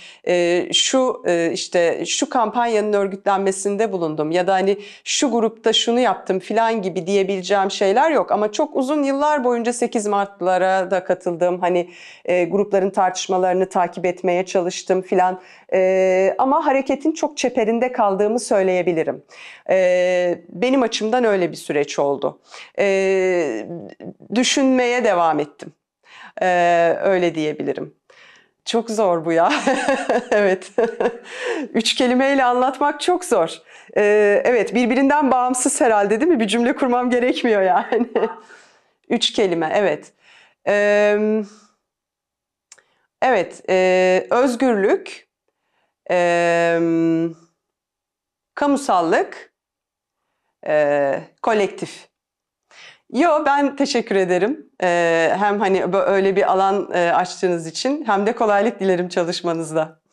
şu işte şu kampanyanın örgütlenmesinde bulundum ya da hani şu grupta şunu yaptım filan gibi diyebileceğim şeyler yok. Ama çok uzun yıllar boyunca 8 Mart'lara da katıldım. Hani grupların tartışmalarını takip etmeye çalıştım filan. Ama hareketin çok çeperinde kaldığımı söyleyebilirim. Benim açımdan öyle bir süreç oldu. Düşünmeye devam ettim. Öyle diyebilirim. Çok zor bu ya. Evet. 3 kelimeyle anlatmak çok zor. Evet, birbirinden bağımsız herhalde, değil mi? Bir cümle kurmam gerekmiyor yani. 3 kelime, evet. Evet, özgürlük, kamusallık, kolektif. Yo, ben teşekkür ederim. Hem hani öyle bir alan açtığınız için hem de kolaylık dilerim çalışmanızda.